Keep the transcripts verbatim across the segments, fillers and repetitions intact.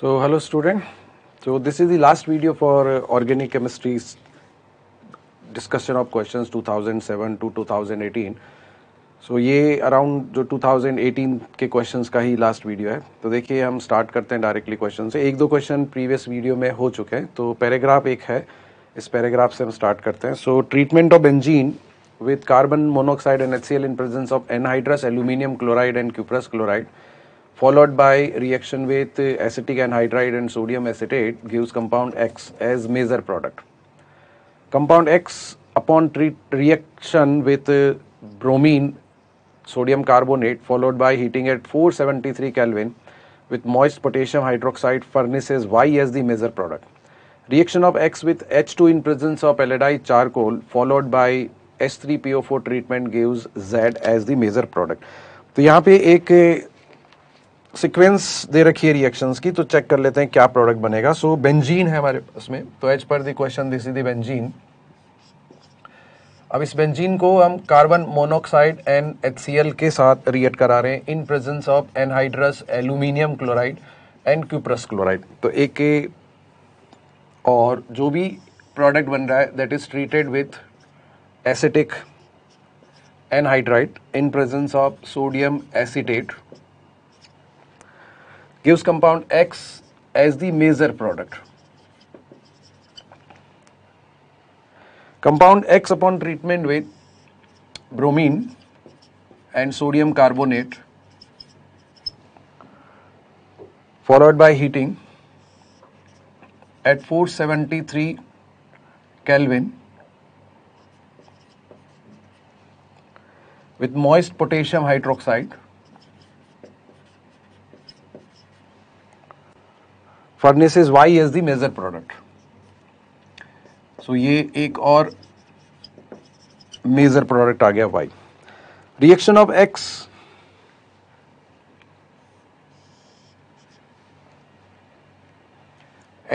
So hello student, so this is the last video for uh, organic chemistry's discussion of questions two thousand seven to two thousand eighteen. So ये around जो two thousand eighteen के questions का ही last video है। तो देखिए हम start करते हैं डायरेक्टली क्वेश्चन से। एक दो क्वेश्चन प्रीवियस वीडियो में हो चुके हैं, तो पैराग्राफ एक है, इस पैराग्राफ से हम स्टार्ट करते हैं। So treatment of benzene with carbon monoxide and H C L in presence of anhydrous aluminium chloride and cuprous chloride followed by reaction with acetic anhydride and sodium acetate gives compound X as major product. Compound X upon treat reaction with bromine sodium carbonate followed by heating at four seventy-three Kelvin with moist potassium hydroxide furnaces Y as the major product. Reaction of X with H two in presence of aldehyde charcoal followed by H three P O four treatment gives Z as the major product. तो यहाँ पे एक sequence दे रखी है reactions की, तो check कर लेते हैं क्या प्रोडक्ट बनेगा। सो so, बेंजीन है हमारे पास में, तो एच पर the question this is the benzene. अब इस बेंजीन को हम carbon monoxide and H C L के साथ रिएक्ट करा रहे हैं in presence of anhydrous aluminium chloride and cuprous chloride. तो एक और जो भी प्रोडक्ट बन रहा है that is treated with acetic anhydride in presence of sodium acetate gives compound X as the major product. Compound X upon treatment with bromine and sodium carbonate followed by heating at four seventy-three Kelvin with moist potassium hydroxide furnishes Y as the major product. So ये एक और major product आ गया Y। Reaction of X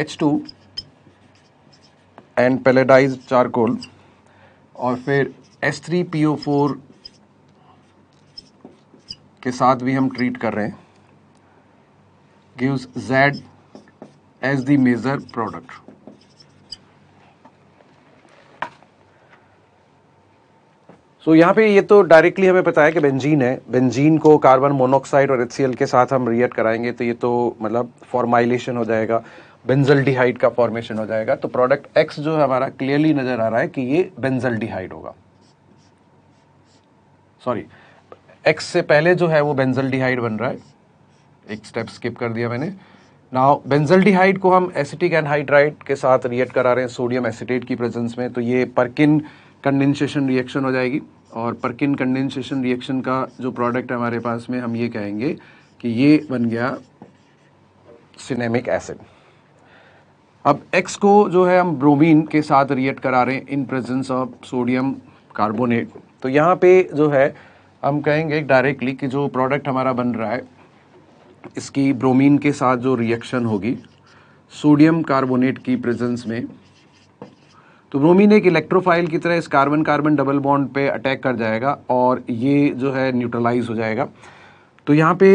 H two and palladised charcoal और फिर H three P O four के साथ भी हम ट्रीट कर रहे हैं gives Z as the major product. So यहाँ पे ये तो डायरेक्टली हमें पता है कि बेंजीन है, बेंजीन को कार्बन मोनोऑक्साइड और एच सी एल के साथ हम रिएक्ट कराएंगे तो ये तो मतलब फॉर्माइलेशन हो जाएगा, बेंजल्डिहाइड का फॉर्मेशन हो जाएगा। तो प्रोडक्ट X जो हमारा क्लियरली नजर आ रहा है कि ये बेंजल्डिहाइड होगा, सॉरी X से पहले जो है वो बेंजल्डिहाइड बन रहा है, एक स्टेप स्किप कर दिया मैंने। नाउ बेंजल्डिहाइड को हम एसिटिक एनहाइड्राइड के साथ रिएक्ट करा रहे हैं सोडियम एसिटेट की प्रेजेंस में, तो ये पर्किन कंडेंसेशन रिएक्शन हो जाएगी और पर्किन कंडेंसेशन रिएक्शन का जो प्रोडक्ट है हमारे पास में हम ये कहेंगे कि ये बन गया सिनेमिक एसिड। अब एक्स को जो है हम ब्रोमीन के साथ रिएक्ट करा रहे हैं in presence of sodium carbonate, तो यहाँ पे जो है हम कहेंगे डायरेक्टली कि जो प्रोडक्ट हमारा बन रहा है इसकी ब्रोमीन के साथ जो रिएक्शन होगी सोडियम कार्बोनेट की प्रेजेंस में, तो ब्रोमीन एक इलेक्ट्रोफाइल की तरह इस कार्बन कार्बन डबल बॉन्ड पे अटैक कर जाएगा और ये जो है न्यूट्रलाइज हो जाएगा। तो यहाँ पे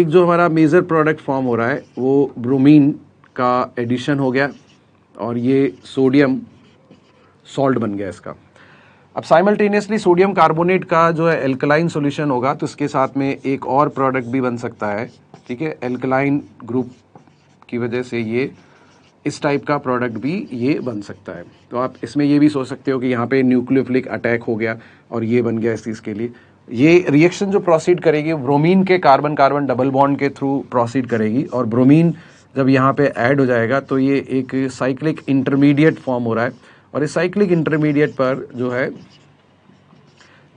एक जो हमारा मेजर प्रोडक्ट फॉर्म हो रहा है वो ब्रोमीन का एडिशन हो गया और ये सोडियम सॉल्ट बन गया इसका। अब साइमल्टेनियसली सोडियम कार्बोनेट का जो है एल्कलाइन सॉल्यूशन होगा तो इसके साथ में एक और प्रोडक्ट भी बन सकता है, ठीक है, एल्कलाइन ग्रुप की वजह से ये इस टाइप का प्रोडक्ट भी ये बन सकता है। तो आप इसमें ये भी सोच सकते हो कि यहाँ पे न्यूक्लियोफिलिक अटैक हो गया और ये बन गया इस चीज़ के लिए। ये रिएक्शन जो प्रोसीड करेगी ब्रोमीन के कार्बन कार्बन डबल बॉन्ड के थ्रू प्रोसीड करेगी और ब्रोमीन जब यहाँ पर ऐड हो जाएगा तो ये एक साइक्लिक इंटरमीडिएट फॉर्म हो रहा है और इस साइक्लिक इंटरमीडिएट पर जो है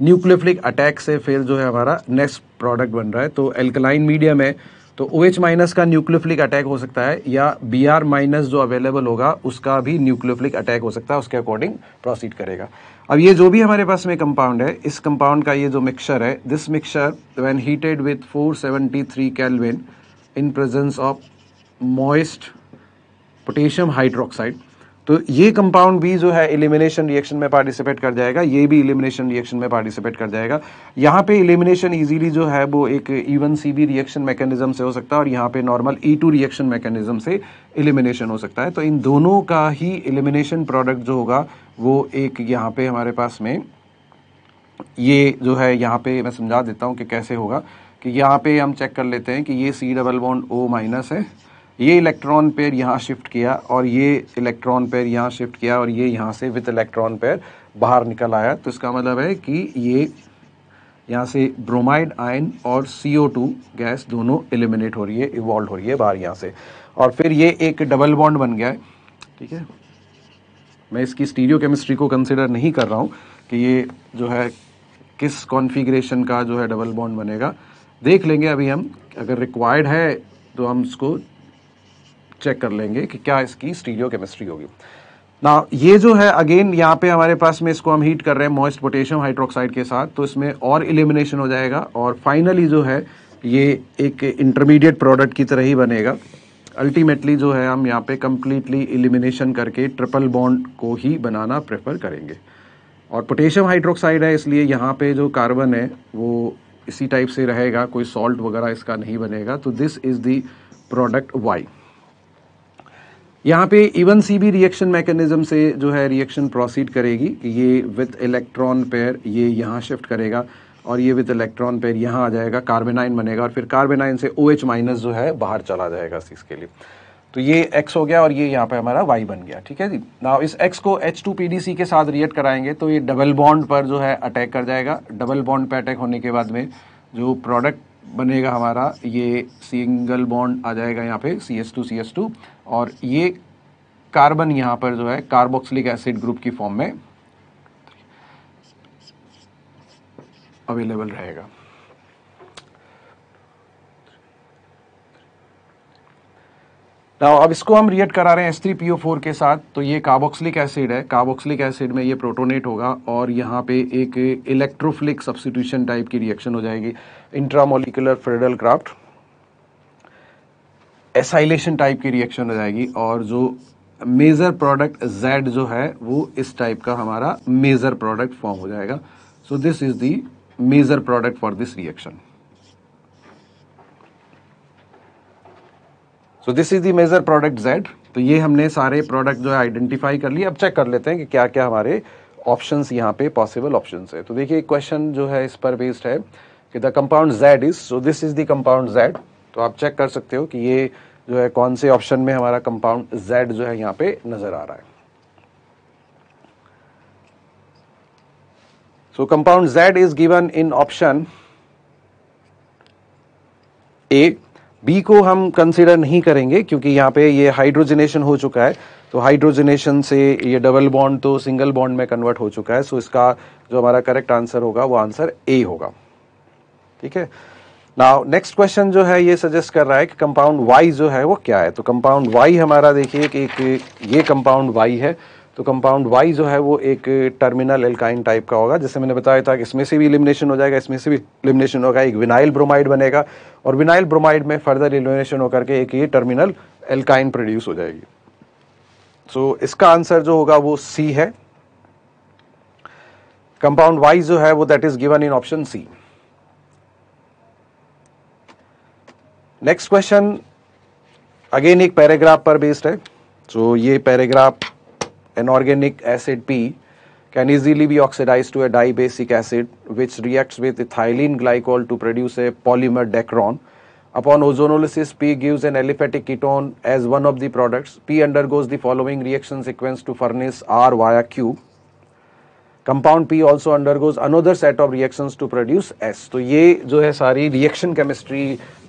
न्यूक्लियोफिलिक अटैक से फिर जो है हमारा नेक्स्ट प्रोडक्ट बन रहा है। तो एल्कलाइन मीडियम है तो OH माइनस का न्यूक्लियोफिलिक अटैक हो सकता है या Br माइनस जो अवेलेबल होगा उसका भी न्यूक्लियोफिलिक अटैक हो सकता है, उसके अकॉर्डिंग प्रोसीड करेगा। अब ये जो भी हमारे पास में कंपाउंड है इस कंपाउंड का ये जो मिक्सचर है this mixture when heated with four seventy three kelvin in presence of moist potassium hydroxide तो ये कंपाउंड भी जो है एलिमिनेशन रिएक्शन में पार्टिसिपेट कर जाएगा, ये भी एलिमिनेशन रिएक्शन में पार्टिसिपेट कर जाएगा। यहाँ पे एलिमिनेशन इजीली जो है वो एक E one C B reaction mechanism से हो सकता है और यहाँ पे normal E two reaction mechanism से एलिमिनेशन हो सकता है। तो इन दोनों का ही एलिमिनेशन प्रोडक्ट जो होगा वो एक यहाँ पे हमारे पास में ये जो है, यहाँ पे मैं समझा देता हूँ कि कैसे होगा। कि यहाँ पे हम चेक कर लेते हैं कि ये C double bond O minus है, ये इलेक्ट्रॉन पेयर यहाँ शिफ्ट किया और ये इलेक्ट्रॉन पेयर यहाँ शिफ्ट किया और ये यहाँ से विथ इलेक्ट्रॉन पेयर बाहर निकल आया। तो इसका मतलब है कि ये यहाँ से ब्रोमाइड आयन और सी ओ टू गैस दोनों एलिमिनेट हो रही है, इवॉल्व हो रही है बाहर यहाँ से। और फिर ये एक डबल बॉन्ड बन गया है, ठीक है। मैं इसकी स्टीरियो केमिस्ट्री को कंसिडर नहीं कर रहा हूँ कि ये जो है किस कॉन्फिग्रेशन का जो है डबल बॉन्ड बनेगा, देख लेंगे अभी हम। अगर रिक्वायर्ड है तो हम इसको चेक कर लेंगे कि क्या इसकी स्टीरियो केमिस्ट्री होगी ना। ये जो है अगेन यहाँ पे हमारे पास में इसको हम हीट कर रहे हैं मॉइस्ट पोटेशियम हाइड्रोक्साइड के साथ, तो इसमें और एलिमिनेशन हो जाएगा और फाइनली जो है ये एक इंटरमीडिएट प्रोडक्ट की तरह ही बनेगा। अल्टीमेटली जो है हम यहाँ पे कम्प्लीटली एलिमिनेशन करके ट्रिपल बॉन्ड को ही बनाना प्रेफर करेंगे। और पोटेशियम हाइड्रोक्साइड है इसलिए यहाँ पे जो कार्बन है वो इसी टाइप से रहेगा, कोई सॉल्ट वगैरह इसका नहीं बनेगा। तो this is the product Y. यहाँ पे even C B reaction mechanism से जो है रिएक्शन प्रोसीड करेगी कि ये विथ इलेक्ट्रॉन पेयर ये यहाँ शिफ्ट करेगा और ये विथ इलेक्ट्रॉन पेयर यहाँ आ जाएगा, कार्बेनाइन बनेगा और फिर कार्बेनाइन से ओ एच माइनस जो है बाहर चला जाएगा इसके लिए। तो ये एक्स हो गया और ये यहाँ पे हमारा वाई बन गया, ठीक है जी। नाउ इस एक्स को H two P D C के साथ रिएक्ट कराएंगे तो ये डबल बॉन्ड पर जो है अटैक कर जाएगा। डबल बॉन्ड पर अटैक होने के बाद में जो प्रोडक्ट बनेगा हमारा, ये सिंगल बॉन्ड आ जाएगा यहाँ पे C S two C S two और ये कार्बन यहाँ पर जो है कार्बोक्सिलिक एसिड ग्रुप की फॉर्म में अवेलेबल रहेगा। अब इसको हम रिएक्ट करा रहे हैं S three P O four के साथ, तो ये कार्बोक्सिलिक एसिड है, कार्बोक्सिलिक एसिड में ये प्रोटोनेट होगा और यहाँ पे एक इलेक्ट्रोफिलिक सब्स्टिट्यूशन टाइप की रिएक्शन हो जाएगी, intramolecular Friedel Crafts acylation type की रिएक्शन हो जाएगी। और जो मेजर प्रोडक्ट Z जो है वो इस टाइप का हमारा मेजर प्रोडक्ट फॉर्म हो जाएगा। So this is the major product for this reaction. तो this is the major product Z। तो ये हमने सारे प्रोडक्ट जो है आइडेंटिफाई कर लिए। अब चेक कर लेते हैं कि क्या क्या हमारे ऑप्शंस यहाँ पे पॉसिबल ऑप्शंस है। तो देखिए क्वेश्चन जो है इस पर बेस्ड है कि the compound Z is, so this is the compound Z। तो आप चेक कर सकते हो कि ये जो है कौन से ऑप्शन में हमारा कंपाउंड Z जो है यहाँ पे नजर आ रहा है। So compound Z is given in option A. B को हम कंसीडर नहीं करेंगे क्योंकि यहाँ पे ये हाइड्रोजनेशन हो चुका है, तो हाइड्रोजनेशन से ये डबल बॉन्ड तो सिंगल बॉन्ड में कन्वर्ट हो चुका है। सो इसका जो हमारा करेक्ट आंसर होगा वो आंसर ए होगा, ठीक है। नाउ नेक्स्ट क्वेश्चन जो है ये सजेस्ट कर रहा है कि कंपाउंड वाई जो है वो क्या है। तो कंपाउंड वाई हमारा देखिए कि एक ये कंपाउंड वाई है, तो कंपाउंड वाई जो है वो एक टर्मिनल एल्काइन टाइप का होगा। जैसे मैंने बताया था कि इसमें से भी एलिमिनेशन हो जाएगा, इसमें से भी एलिमिनेशन होगा, एक विनाइल ब्रोमाइड बनेगा और विनाइल ब्रोमाइड में फर्दर एलिमिनेशन होकर के एक ये टर्मिनल एल्काइन प्रोड्यूस हो जाएगी। सो so, इसका आंसर जो होगा वो सी है। कंपाउंड वाई जो है वो that is given in option C. Next question again एक पैराग्राफ पर बेस्ड है। सो so, ये paragraph An organic acid P can easily be oxidized to a dibasic acid which reacts with ethylene glycol to produce a polymer decron. Upon ozonolysis, P gives an aliphatic ketone as one of the products. P undergoes the following reaction sequence to furnish R via Q. Compound P also undergoes another set of reactions to produce S. तो ये जो है सारी reaction chemistry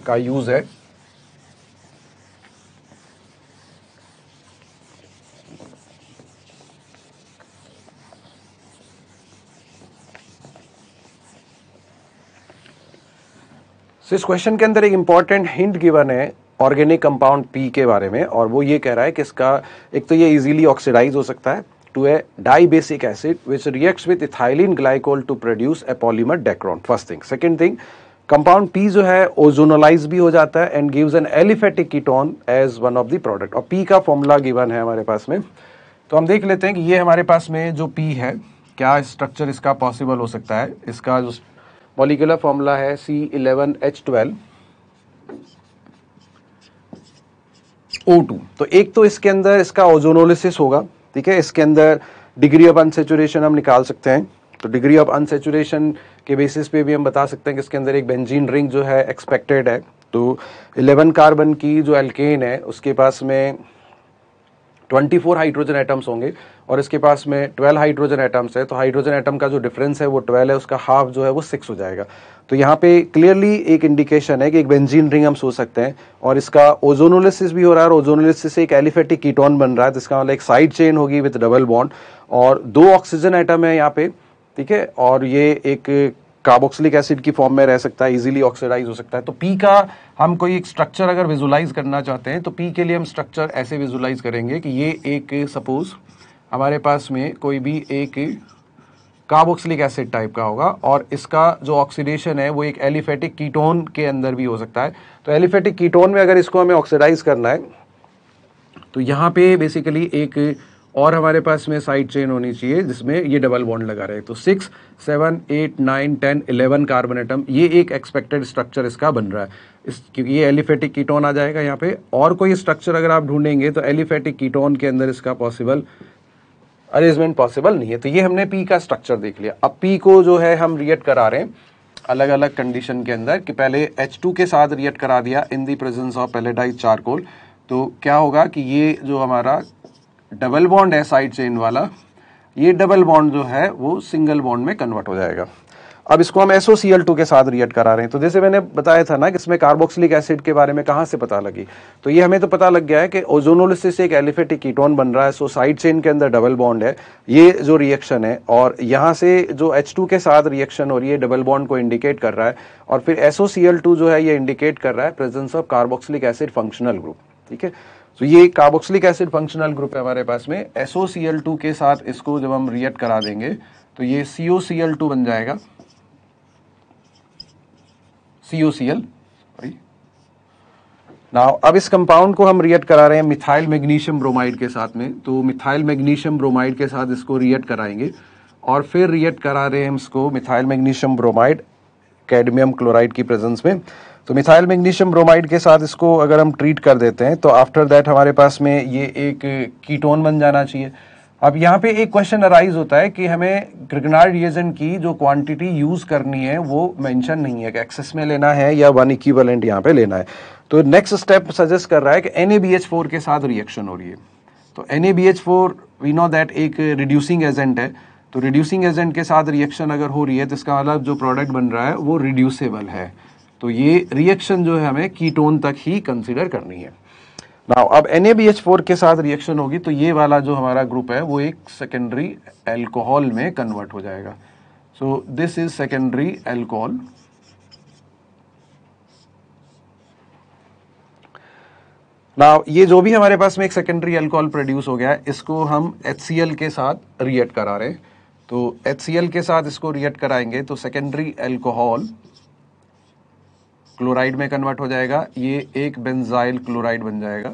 का use है। तो इस question के अंदर एक इम्पॉर्टेंट हिंट गिवन है ऑर्गेनिक कंपाउंड पी के बारे में, और वो ये कह रहा है कि इसका एक तो ये इजीली ऑक्सीडाइज हो सकता है to a dibasic acid which reacts with ethylene glycol to produce a polymer Dacron. First thing. Second thing, compound P जो है ओजोनोलाइज भी हो जाता है and gives an aliphatic ketone as one of the product. और P का formula given है हमारे पास में तो हम देख लेते हैं कि ये हमारे पास में जो P है, क्या स्ट्रक्चर इसका पॉसिबल हो सकता है। इसका जो मॉलिक्यूलर फॉर्मूला है C eleven H twelve O two. तो एक तो इसके अंदर इसका ओजोनोलिसिस होगा, ठीक है। इसके अंदर डिग्री ऑफ अनसेचुरेशन हम निकाल सकते हैं, तो डिग्री ऑफ अनसेचुरेशन के बेसिस पे भी हम बता सकते हैं कि इसके अंदर एक बेंजीन रिंग जो है एक्सपेक्टेड है। तो इलेवन कार्बन की जो एल्केन है उसके पास में चौबीस हाइड्रोजन एटम्स होंगे और इसके पास में बारह हाइड्रोजन एटम्स है। तो हाइड्रोजन एटम का जो डिफरेंस है वो बारह है, उसका हाफ जो है वो छह हो जाएगा। तो यहाँ पे क्लियरली एक इंडिकेशन है कि एक बेंजीन रिंग हम सोच सकते हैं और इसका ओजोनोलिसिस भी हो रहा है और ओजोनोलिसिस से एक एलिफेटिक कीटोन बन रहा है। तो इसका मतलब एक साइड चेन होगी विथ डबल बॉन्ड और दो ऑक्सीजन एटम है यहाँ पे, ठीक है। और ये एक कार्बोक्सिलिक एसिड की फॉर्म में रह सकता है, इजीली ऑक्सीडाइज हो सकता है। तो पी का हम कोई एक स्ट्रक्चर अगर विजुलाइज करना चाहते हैं तो पी के लिए हम स्ट्रक्चर ऐसे विजुलाइज करेंगे कि ये एक सपोज हमारे पास में कोई भी एक कार्बोक्सिलिक एसिड टाइप का होगा और इसका जो ऑक्सीडेशन है वो एक एलिफेटिक कीटोन के अंदर भी हो सकता है। तो एलिफेटिक कीटोन में अगर इसको हमें ऑक्सीडाइज करना है तो यहाँ पे बेसिकली एक और हमारे पास में साइड चेन होनी चाहिए जिसमें ये डबल बॉन्ड लगा रहे। तो six seven eight nine ten eleven carbon atom, ये एक एक्सपेक्टेड स्ट्रक्चर इसका बन रहा है इस, क्योंकि ये एलिफेटिक कीटोन आ जाएगा यहाँ पे। और कोई स्ट्रक्चर अगर आप ढूंढेंगे तो एलिफेटिक कीटोन के अंदर इसका पॉसिबल अरेंजमेंट पॉसिबल नहीं है। तो ये हमने पी का स्ट्रक्चर देख लिया। अब पी को जो है हम रिएक्ट करा रहे हैं अलग अलग कंडीशन के अंदर, कि पहले एच टू के साथ रिएक्ट करा दिया in the presence of pelletised charcoal. तो क्या होगा कि ये जो हमारा डबल बॉन्ड है साइड चेन वाला, ये डबल बॉन्ड जो है वो सिंगल बॉन्ड में कन्वर्ट हो जाएगा। अब इसको हम S O C L two के साथ रिएक्ट करा रहे हैं। तो जैसे मैंने बताया था ना कि इसमें कार्बोक्सिलिक एसिड के बारे में कहाँ से पता लगी, तो ये हमें तो पता लग गया है कि ओजोनोलिसिस से एक एलिफेटिक कीटोन बन रहा है। सो साइड चेन के अंदर डबल बॉन्ड है, ये जो रिएक्शन है, और यहाँ से जो एच टू के साथ रिएक्शन हो रही है डबल बॉन्ड को इंडिकेट कर रहा है। और फिर S O C L two जो है ये इंडिकेट कर रहा है presence of carboxylic acid functional group, ठीक है। तो ये कार्बोक्सिलिक एसिड फंक्शनल ग्रुप है हमारे पास में। S O C L two के साथ इसको जब हम रिएक्ट करा देंगे तो ये सी ओ सी एल टू बन जाएगा, सी ओ सी एल। नाउ अब इस कंपाउंड को हम रिएक्ट करा रहे हैं मिथाइल मैग्नीशियम ब्रोमाइड के साथ में। तो मिथाइल मैग्नीशियम ब्रोमाइड के साथ इसको रिएक्ट कराएंगे और फिर रिएक्ट करा रहे हैं हम इसको methyl magnesium bromide cadmium chloride की प्रेजेंस में। तो मिथाइल मैग्नीशियम ब्रोमाइड के साथ इसको अगर हम ट्रीट कर देते हैं तो आफ्टर दैट हमारे पास में ये एक कीटोन बन जाना चाहिए। अब यहाँ पे एक क्वेश्चन अराइज होता है कि हमें ग्रिगनार्ड रिएजेंट की जो क्वांटिटी यूज़ करनी है वो मेंशन नहीं है कि एक्सेस में लेना है या वन इक्विवेलेंट यहाँ पे लेना है। तो नेक्स्ट स्टेप सजेस्ट कर रहा है कि N A B H four के साथ रिएक्शन हो रही है। तो N A B H four we know that एक रिड्यूसिंग एजेंट है, तो रिड्यूसिंग एजेंट के साथ रिएक्शन अगर हो रही है तो इसका मतलब जो प्रोडक्ट बन रहा है वो रिड्यूसेबल है। तो ये रिएक्शन जो है हमें कीटोन तक ही कंसीडर करनी है। नाउ अब N A B H four के साथ रिएक्शन होगी तो ये वाला जो हमारा ग्रुप है वो एक सेकेंडरी एल्कोहल में कन्वर्ट हो जाएगा। So this is secondary alcohol. Now ये जो भी हमारे पास में एक सेकेंडरी एल्कोहल प्रोड्यूस हो गया है इसको हम एच सी एल के साथ रिएक्ट करा रहे हैं। तो एच सी एल के साथ इसको रिएक्ट कराएंगे तो सेकेंडरी एल्कोहल क्लोराइड में कन्वर्ट हो जाएगा, ये एक बेंजाइल क्लोराइड बन जाएगा।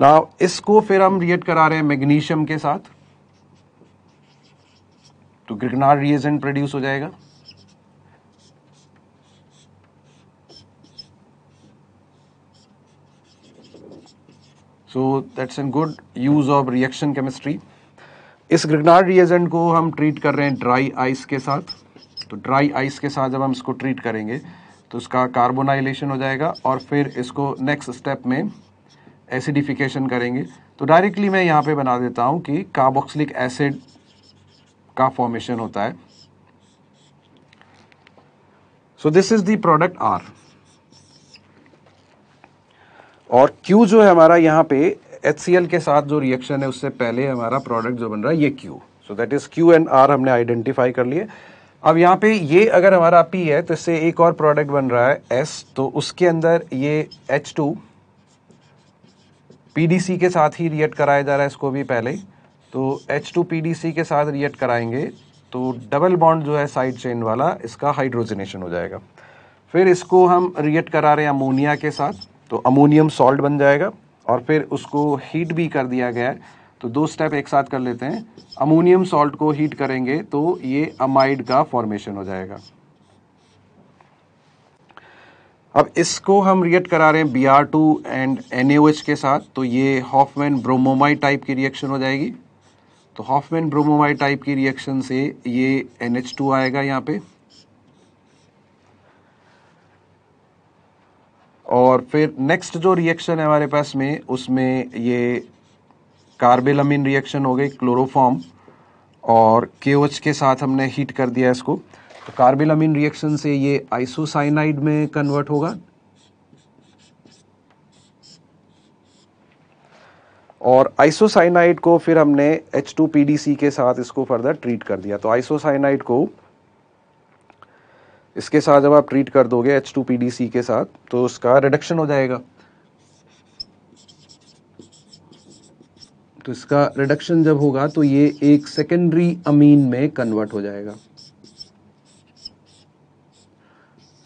नाउ इसको फिर हम रिएक्ट करा रहे हैं मैग्नीशियम के साथ, तो ग्रिगनार्ड रिएजेंट प्रोड्यूस हो जाएगा। So that's an good use of reaction chemistry. इस ग्रिगनार्ड रिएजेंट को हम ट्रीट कर रहे हैं ड्राई आइस के साथ। तो ड्राई आइस के साथ जब हम इसको ट्रीट करेंगे तो इसका कार्बोनाइलेशन हो जाएगा और फिर इसको नेक्स्ट स्टेप में एसिडिफिकेशन करेंगे। तो डायरेक्टली मैं यहाँ पे बना देता हूँ कि कार्बोक्सिलिक एसिड का फॉर्मेशन होता है। So this is the product R और क्यू जो है हमारा यहाँ पे एच सी एल के साथ जो रिएक्शन है उससे पहले हमारा प्रोडक्ट जो बन रहा है ये Q. So that is Q and R हमने आइडेंटिफाई कर लिए। अब यहाँ पे ये अगर हमारा P है तो इससे एक और प्रोडक्ट बन रहा है S, तो उसके अंदर ये H two P D C के साथ ही रिएक्ट कराया जा रहा है इसको भी पहले। तो H two P D C के साथ रिएक्ट कराएंगे तो डबल बॉन्ड जो है साइड चेन वाला इसका हाइड्रोजनेशन हो जाएगा। फिर इसको हम रिएक्ट करा रहे हैं अमोनिया के साथ, तो अमोनियम सॉल्ट बन जाएगा। और फिर उसको हीट भी कर दिया गया है। तो दो स्टेप एक साथ कर लेते हैं। अमोनियम सॉल्ट को हीट करेंगे तो ये अमाइड का फॉर्मेशन हो जाएगा। अब इसको हम रिएक्ट करा रहे हैं B R two and N A O H के साथ, तो ये हॉफमैन ब्रोमोमाइड टाइप की रिएक्शन हो जाएगी। तो हॉफमैन ब्रोमोमाइड टाइप की रिएक्शन से ये एन एच टू आएगा यहाँ पे, और फिर नेक्स्ट जो रिएक्शन है हमारे पास में उसमें ये कार्बेलामिन रिएक्शन हो गई क्लोरोफॉर्म, और के ओ एच के साथ हमने हीट कर दिया इसको। तो कार्बेलामिन रिएक्शन से ये आइसोसाइनाइड में कन्वर्ट होगा, और आइसोसाइनाइड को फिर हमने H two P D C के साथ इसको फर्दर ट्रीट कर दिया। तो आइसोसाइनाइड को इसके साथ जब आप ट्रीट कर दोगे H two P D C के साथ तो उसका रिडक्शन हो जाएगा। तो इसका रिडक्शन जब होगा तो ये एक सेकेंडरी अमीन में कन्वर्ट हो जाएगा।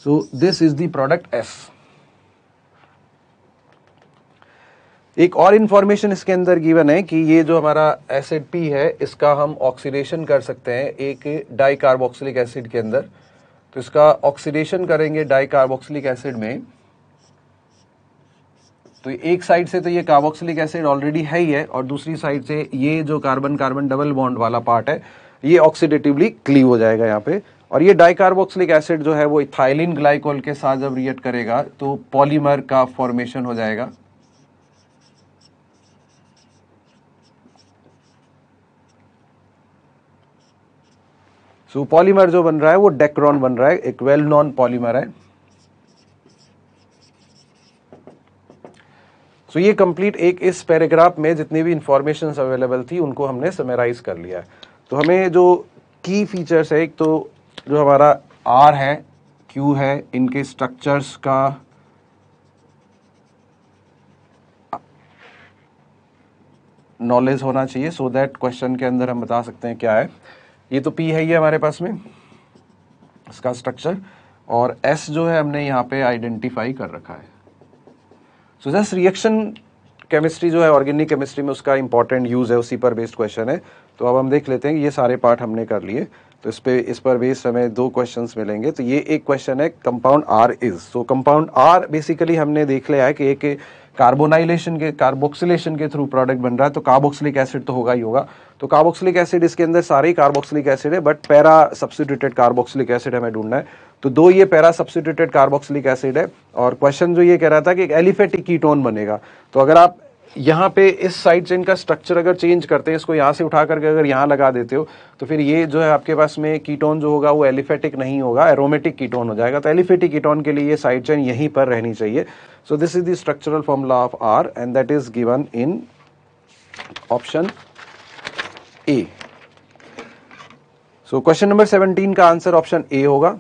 So this is the product F। एक और इंफॉर्मेशन इसके अंदर गिवन है कि ये जो हमारा एसिड P है इसका हम ऑक्सीडेशन कर सकते हैं एक डाइकार्बोक्सिलिक एसिड के अंदर। तो इसका ऑक्सीडेशन करेंगे डाइकार्बोक्सिलिक एसिड में, तो एक साइड से तो ये कार्बोक्सिलिक एसिड ऑलरेडी है ही है, और दूसरी साइड से ये जो कार्बन कार्बन डबल बॉन्ड वाला पार्ट है ये ऑक्सीडेटिवली क्लीव हो जाएगा यहाँ पे। और ये डाइकार्बोक्सिलिक एसिड जो है वो इथाइलिन ग्लाइकोल के साथ जब रिएक्ट करेगा तो पॉलीमर का फॉर्मेशन हो जाएगा। सो so, पॉलीमर जो बन रहा है वो डेक्रोन बन रहा है, एक वेल नॉन पॉलीमर है। सो so, ये कंप्लीट एक इस पैराग्राफ में जितनी भी इंफॉर्मेशन अवेलेबल थी उनको हमने समराइज कर लिया है। तो हमें जो की फीचर्स है, एक तो जो हमारा R है, Q है, इनके स्ट्रक्चर्स का नॉलेज होना चाहिए सो दैट क्वेश्चन के अंदर हम बता सकते हैं क्या है। ये तो P है ही हमारे पास में इसका स्ट्रक्चर, और S जो है हमने यहाँ पे आइडेंटिफाई कर रखा है। सो जस्ट रिएक्शन केमिस्ट्री जो है ऑर्गेनिक केमिस्ट्री में उसका इंपॉर्टेंट यूज़ है, उसी पर बेस्ड क्वेश्चन है। तो अब हम देख लेते हैं, ये सारे पार्ट हमने कर लिए। तो इस पे इस पर बेस्ड हमें दो क्वेश्चंस मिलेंगे। तो ये एक क्वेश्चन है compound R is. So compound R basically हमने देख लिया है कि एक कार्बोनाइलेशन के कार्बोक्सिलेशन के थ्रू प्रोडक्ट बन रहा है, तो कार्बोक्सिलिक एसिड तो होगा ही होगा। तो कार्बोक्सिलिक एसिड इसके अंदर सारे ही कार्बोक्सिलिक एसिड है, but para substituted carboxylic acid हमें ढूंढना है। तो दो ये पैरा सब्स्टिट्यूटेड कार्बोक्सिलिक एसिड है, और क्वेश्चन जो ये कह रहा था कि एक एलिफेटिक कीटोन बनेगा। तो अगर आप यहाँ पे इस साइड से इनका स्ट्रक्चर अगर चेंज करते हैं, इसको यहाँ से उठा करके अगर यहाँ लगा देते हो, तो फिर ये जो है आपके पास में कीटोन जो होगा वो एलिफेटिक नहीं होगा, एरोमेटिक कीटोन हो जाएगा। तो एलिफेटिक कीटोन के लिए ये साइड चेन यहीं पर रहनी चाहिए। So this is the structural formula of R and that is given in option A. So question number seventeen का आंसर ऑप्शन ए होगा।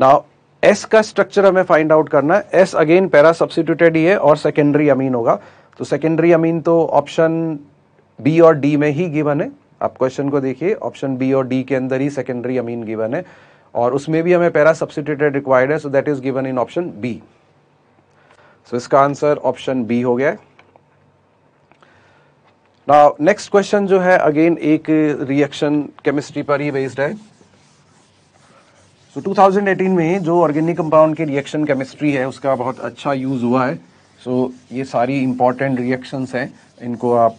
नाउ S का स्ट्रक्चर हमें फाइंड आउट करना है। S अगेन पैरा सब्स्टिट्यूटेड ही है और secondary amine होगा। तो सेकेंडरी अमीन तो ऑप्शन बी और डी में ही गिवन है। आप क्वेश्चन को देखिए, ऑप्शन बी और डी के अंदर ही सेकेंडरी अमीन गिवन है, और उसमें भी हमें पैरा सब्स्टिट्यूटेड रिक्वायर्ड है। So that is given in option B. So इसका आंसर ऑप्शन बी हो गया है। नाउ नेक्स्ट क्वेश्चन जो है अगेन एक रिएक्शन केमिस्ट्री पर ही बेस्ड है। तो टू थाउजेंड एटीन में जो ऑर्गेनिक कंपाउंड की रिएक्शन केमिस्ट्री है उसका बहुत अच्छा यूज़ हुआ है। सो so, ये सारी इंपॉर्टेंट रिएक्शंस हैं, इनको आप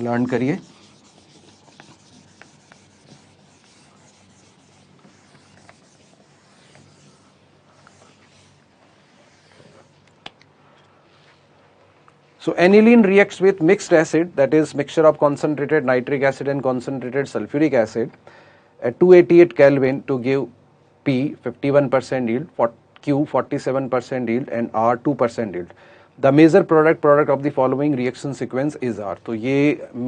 लर्न करिए। So aniline reacts with mixed acid, that is mixture of concentrated nitric acid and concentrated sulfuric acid at two eighty-eight Kelvin to give P fifty-one percent yield, for Q forty-seven percent yield and R two percent yield. The major product product of the following reaction sequence is R। तो ये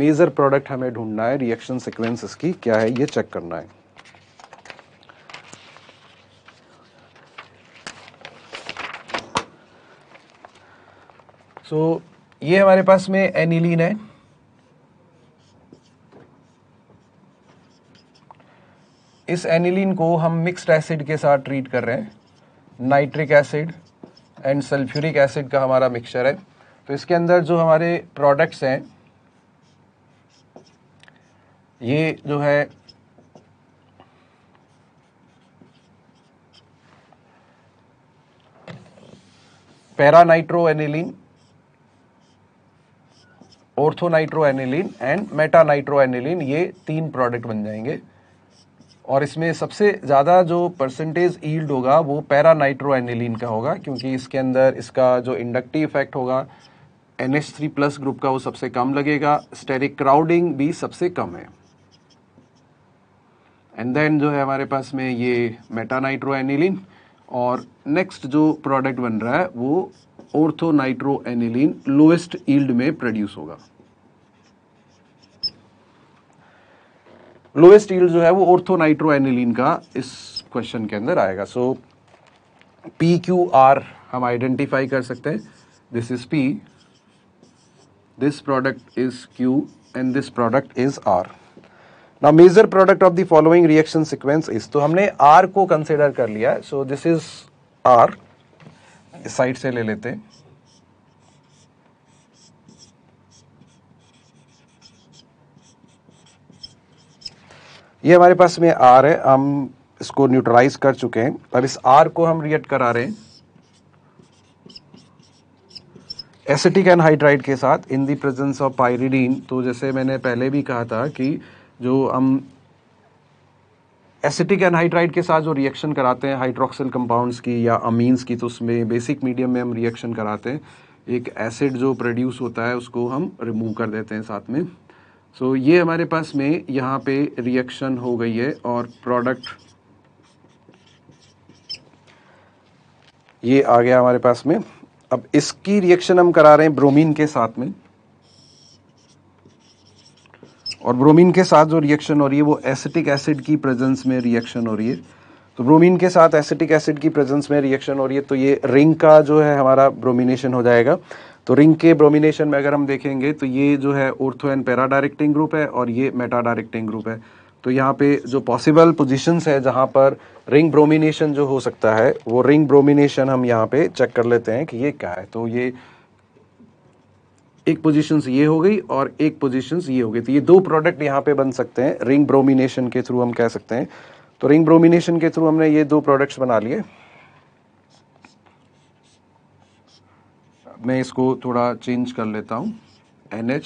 major product हमें ढूंढना है, reaction sequence इसकी क्या है ये check करना है। So ये हमारे पास में एनिलीन है, इस एनिलीन को हम मिक्स्ड एसिड के साथ ट्रीट कर रहे हैं, nitric acid and sulphuric acid का हमारा मिक्सचर है। तो इसके अंदर जो हमारे प्रोडक्ट्स हैं ये जो है para nitro aniline, ortho nitro aniline and meta nitro aniline, ये तीन प्रोडक्ट बन जाएंगे। और इसमें सबसे ज़्यादा जो परसेंटेज यील्ड होगा वो पैरानाइट्रो एनिलीन का होगा, क्योंकि इसके अंदर इसका जो इंडक्टिव इफेक्ट होगा N H three plus group का वो सबसे कम लगेगा, स्टेरिक क्राउडिंग भी सबसे कम है। एंड देन जो है हमारे पास में ये मेटानाइट्रो एनिलीन, और नेक्स्ट जो प्रोडक्ट बन रहा है वो ऑर्थोनाइट्रो एनिलीन लोएस्ट यील्ड में प्रोड्यूस होगा। लोएस्ट यील्ड जो है वो ऑर्थोनाइट्रो एनिलीन का इस क्वेश्चन के अंदर आएगा। सो पी क्यू आर हम आइडेंटिफाई कर सकते हैं, this is P, this product is Q and this product is R. ना major product of the following reaction sequence is, तो हमने आर को कंसिडर कर लिया है। सो दिस इज आर, इस साइड से ले लेते हैं। ये हमारे पास में आर है, हम इसको न्यूट्रलाइज कर चुके हैं। अब इस आर को हम रिएक्ट करा रहे हैं एसिटिक एनहाइड्राइड के साथ in the presence of pyridine. तो जैसे मैंने पहले भी कहा था कि जो हम एसिटिक एनहाइड्राइड के साथ जो रिएक्शन कराते हैं हाइड्रोक्सिल कंपाउंड्स की या अमीन्स की, तो उसमें बेसिक मीडियम में हम रिएक्शन कराते हैं, एक एसिड जो प्रोड्यूस होता है उसको हम रिमूव कर देते हैं साथ में। सो so, ये हमारे पास में यहाँ पे रिएक्शन हो गई है और प्रोडक्ट ये आ गया हमारे पास में। अब इसकी रिएक्शन हम करा रहे हैं ब्रोमीन के साथ में, और ब्रोमीन के साथ जो रिएक्शन हो रही है वो एसिटिक एसिड की प्रेजेंस में रिएक्शन हो रही है। तो ब्रोमीन के साथ एसिटिक एसिड की प्रेजेंस में रिएक्शन हो रही है, तो ये रिंग का जो है हमारा ब्रोमिनेशन हो जाएगा। तो रिंग के ब्रोमिनेशन में अगर हम देखेंगे तो ये जो है ortho and para directing group है और ये मेटा डायरेक्टिंग ग्रुप है। तो यहाँ पे जो पॉसिबल पोजिशंस है जहाँ पर रिंग ब्रोमिनेशन जो हो सकता है वो रिंग ब्रोमिनेशन हम यहाँ पे चेक कर लेते हैं कि ये क्या है। तो ये एक पोजीशंस ये हो गई और एक पोजीशंस ये हो गई, तो ये दो प्रोडक्ट यहाँ पे बन सकते हैं रिंग ब्रोमिनेशन के थ्रू, हम कह सकते हैं। तो रिंग ब्रोमिनेशन के थ्रू हमने ये दो प्रोडक्ट्स बना लिए। मैं इसको थोड़ा चेंज कर लेता हूँ, N H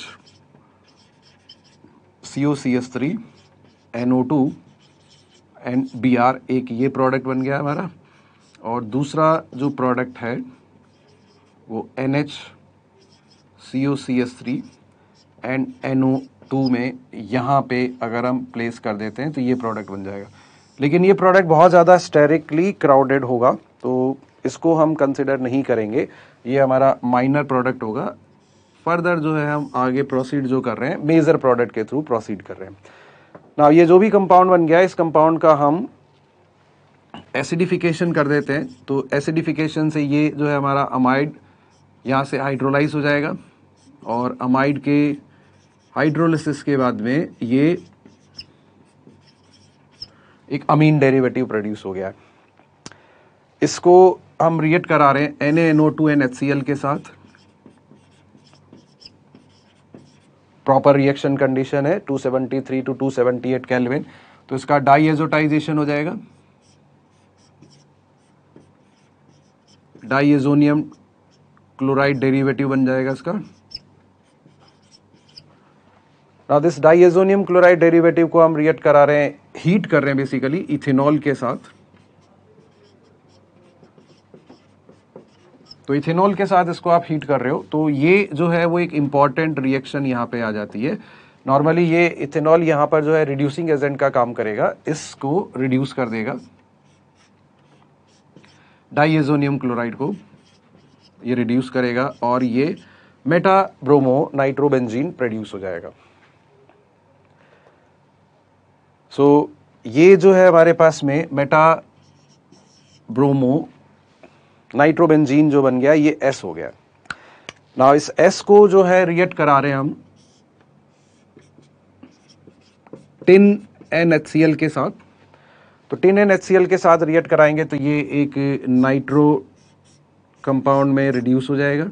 C O C S three N O two and B R, एक ये प्रोडक्ट बन गया हमारा, और दूसरा जो प्रोडक्ट है वो N H C O C S three and N O two में यहाँ पे अगर हम प्लेस कर देते हैं तो ये प्रोडक्ट बन जाएगा। लेकिन ये प्रोडक्ट बहुत ज़्यादा स्टेरिकली क्राउडेड होगा तो इसको हम कंसिडर नहीं करेंगे, ये हमारा माइनर प्रोडक्ट होगा। फर्दर जो है हम आगे प्रोसीड जो कर रहे हैं मेजर प्रोडक्ट के थ्रू प्रोसीड कर रहे हैं ना। ये जो भी कंपाउंड बन गया इस कंपाउंड का हम एसिडिफिकेशन कर देते हैं। तो एसिडिफिकेशन से ये जो है हमारा अमाइड यहाँ से हाइड्रोलाइज हो जाएगा और अमाइड के हाइड्रोलिसिस के बाद में ये एक अमीन डेरिवेटिव प्रोड्यूस हो गया। इसको हम रिएक्ट करा रहे हैं N A N O two and H C L के साथ, प्रॉपर रिएक्शन कंडीशन है two seventy three to two seventy eight kelvin. तो इसका डाइएजोटाइजेशन हो जाएगा, डाइएजोनियम क्लोराइड डेरिवेटिव बन जाएगा इसका। Now this diazonium chloride derivative को हम रिएक्ट करा रहे हैं, हीट कर रहे हैं बेसिकली इथेनॉल के साथ। तो इथेनॉल के साथ इसको आप हीट कर रहे हो, तो ये जो है वो एक इम्पॉर्टेंट रिएक्शन यहाँ पे आ जाती है। नॉर्मली ये इथेनॉल यहाँ पर जो है रिड्यूसिंग एजेंट का काम करेगा, इसको रिड्यूस कर देगा डाइएजोनियम क्लोराइड को, ये रिड्यूस करेगा और ये मेटा ब्रोमो नाइट्रोबेंजीन प्रोड्यूस हो जाएगा। सो so, ये जो है हमारे पास में मेटा ब्रोमो नाइट्रोबेंजीन जो बन गया ये एस हो गया। ना इस एस को जो है रिएक्ट करा रहे हैं हम tin and H C L के साथ। तो tin and H C L के साथ रिएक्ट कराएंगे तो ये एक नाइट्रो कंपाउंड में रिड्यूस हो जाएगा।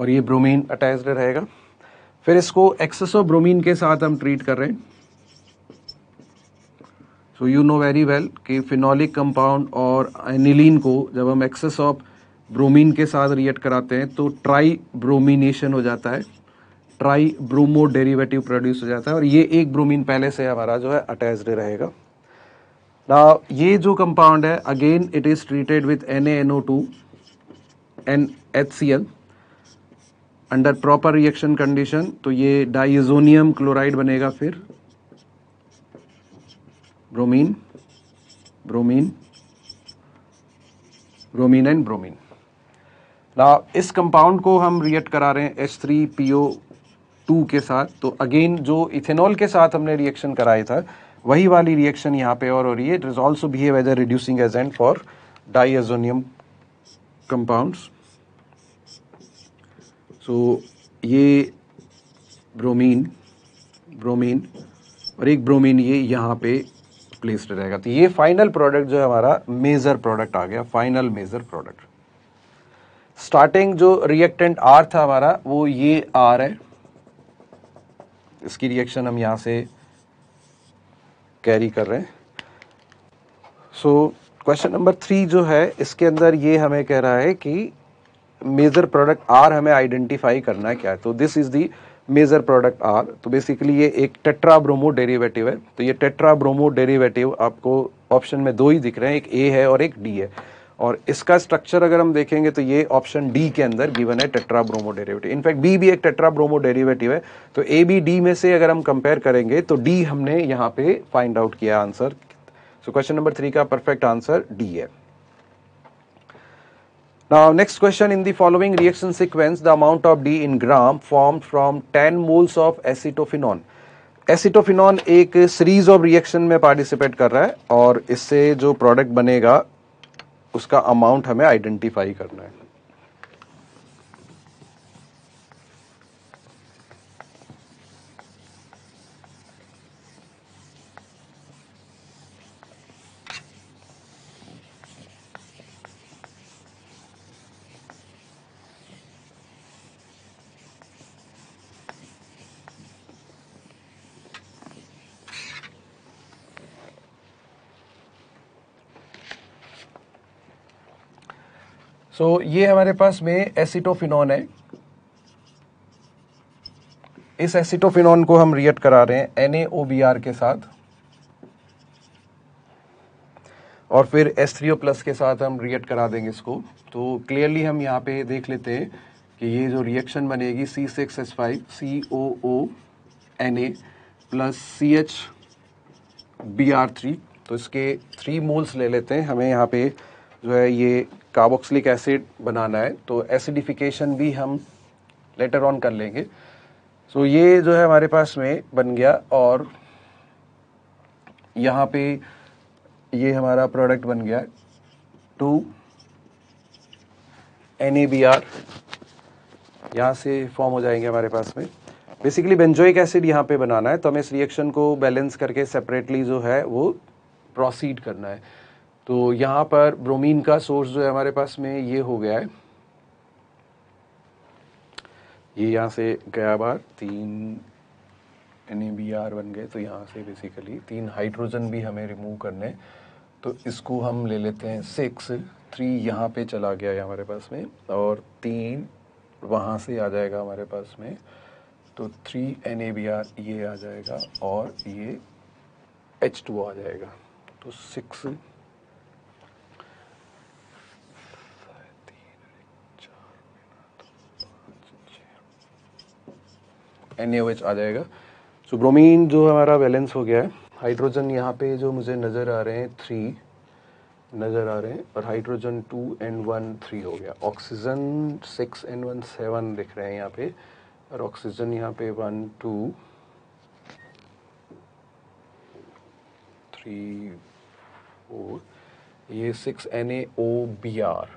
और ये ब्रोमीन अटैच्ड रहेगा। फिर इसको एक्सेस ऑफ ब्रोमीन के साथ हम ट्रीट कर रहे हैं। So you know very well कि फिनोलिक कंपाउंड और एनिलीन को जब हम एक्सेस ऑफ ब्रोमीन के साथ रिएक्ट कराते हैं तो ट्राई ब्रोमिनेशन हो जाता है, ट्राई ब्रोमो डेरिवेटिव प्रोड्यूस हो जाता है। और ये एक ब्रोमीन पहले से हमारा जो है अटैच्ड रहेगा। नाउ ये जो कंपाउंड है again it is treated with N A N O two and H C L under proper reaction condition. तो ये डाइएजोनियम क्लोराइड बनेगा, फिर bromine bromine bromine and bromine. ना इस कंपाउंड को हम रिएक्ट करा रहे हैं H three P O two के साथ। तो अगेन जो इथेनॉल के साथ हमने रिएक्शन कराया था वही वाली रिएक्शन यहाँ पे और हो रही है। It is also behave as a reducing agent for diazonium compounds. So so, ये ब्रोमीन ब्रोमीन और एक ब्रोमीन ये यहाँ पे प्लेस्ड रहेगा। तो ये फाइनल प्रोडक्ट जो है हमारा मेजर प्रोडक्ट आ गया, फाइनल मेजर प्रोडक्ट। स्टार्टिंग जो रिएक्टेंट आर था हमारा वो ये आर है, इसकी रिएक्शन हम यहाँ से कैरी कर रहे हैं। सो क्वेश्चन नंबर थ्री जो है इसके अंदर ये हमें कह रहा है कि मेजर प्रोडक्ट आर हमें आइडेंटिफाई करना है क्या है। तो this is the major product R. तो बेसिकली ये एक टेट्रा ब्रोमो डेरिवेटिव है। तो ये टेट्रा ब्रोमो डेरिवेटिव आपको ऑप्शन में दो ही दिख रहे हैं, एक ए है और एक डी है। और इसका स्ट्रक्चर अगर हम देखेंगे तो ये ऑप्शन डी के अंदर गिवन है, tetra bromo derivative. In fact B भी एक टेट्रा ब्रोमो डेरिवेटिव है। तो ए बी डी में से अगर हम कंपेयर करेंगे तो डी हमने यहाँ पे फाइंड आउट किया answer. So question number three का परफेक्ट आंसर डी है। Now next question, in the following reaction sequence the amount of D in gram formed from ten moles of acetophenone। acetophenone एक series of reaction में participate कर रहा है और इससे जो product बनेगा उसका amount हमें identify करना है। सो so, ये हमारे पास में एसिटोफिनॉन है। इस एसिटोफिनॉन को हम रिएक्ट करा रहे हैं N A O B R के साथ और फिर एस थ्री ओ प्लस के साथ हम रिएक्ट करा देंगे इसको। तो क्लियरली हम यहाँ पे देख लेते हैं कि ये जो रिएक्शन बनेगी C six H five C O O N A plus C H B R three. तो इसके थ्री मोल्स ले लेते हैं। हमें यहाँ पे जो है ये कार्बोक्सिलिक एसिड बनाना है तो एसिडिफिकेशन भी हम लेटर ऑन कर लेंगे। सो so, ये जो है हमारे पास में बन गया और यहाँ पे ये हमारा प्रोडक्ट बन गया two N A B R. यहाँ से फॉर्म हो जाएंगे हमारे पास में। बेसिकली बेंजोइक एसिड यहाँ पे बनाना है तो हमें इस रिएक्शन को बैलेंस करके सेपरेटली जो है वो प्रोसीड करना है। तो यहाँ पर ब्रोमीन का सोर्स जो है हमारे पास में ये हो गया है, ये यहाँ से गया बार तीन एन ए बी आर बन गए। तो यहाँ से बेसिकली तीन हाइड्रोजन भी हमें रिमूव करने हैं तो इसको हम ले लेते हैं सिक्स, थ्री यहाँ पे चला गया है हमारे पास में और तीन वहाँ से आ जाएगा हमारे पास में। तो three N A B R ये आ जाएगा और ये एच टू ओ आ जाएगा। तो six N A O H आ जाएगा। सो so, ब्रोमीन जो हमारा बैलेंस हो गया है। हाइड्रोजन यहाँ पे जो मुझे नज़र आ रहे हैं थ्री नज़र आ रहे हैं और hydrogen two and one three हो गया। Oxygen six and one seven दिख रहे हैं यहाँ पे और ऑक्सीजन यहाँ पे वन टू थ्री फोर। ये six N A O B R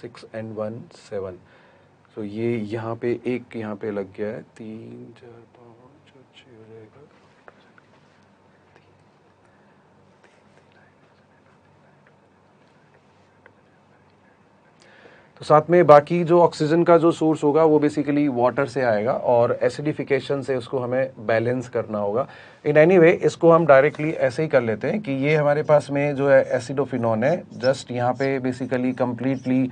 six and one seven. तो so, ये यहाँ पे एक यहाँ पे लग गया है तीन चार पाँच छः हो जाएगा तो साथ में बाकी जो ऑक्सीजन का जो सोर्स होगा वो बेसिकली वाटर से आएगा और एसिडिफिकेशन से उसको हमें बैलेंस करना होगा। इन एनी वे इसको हम डायरेक्टली ऐसे ही कर लेते हैं कि ये हमारे पास में जो है एसिडोफिनॉन है, जस्ट यहाँ पे बेसिकली कम्प्लीटली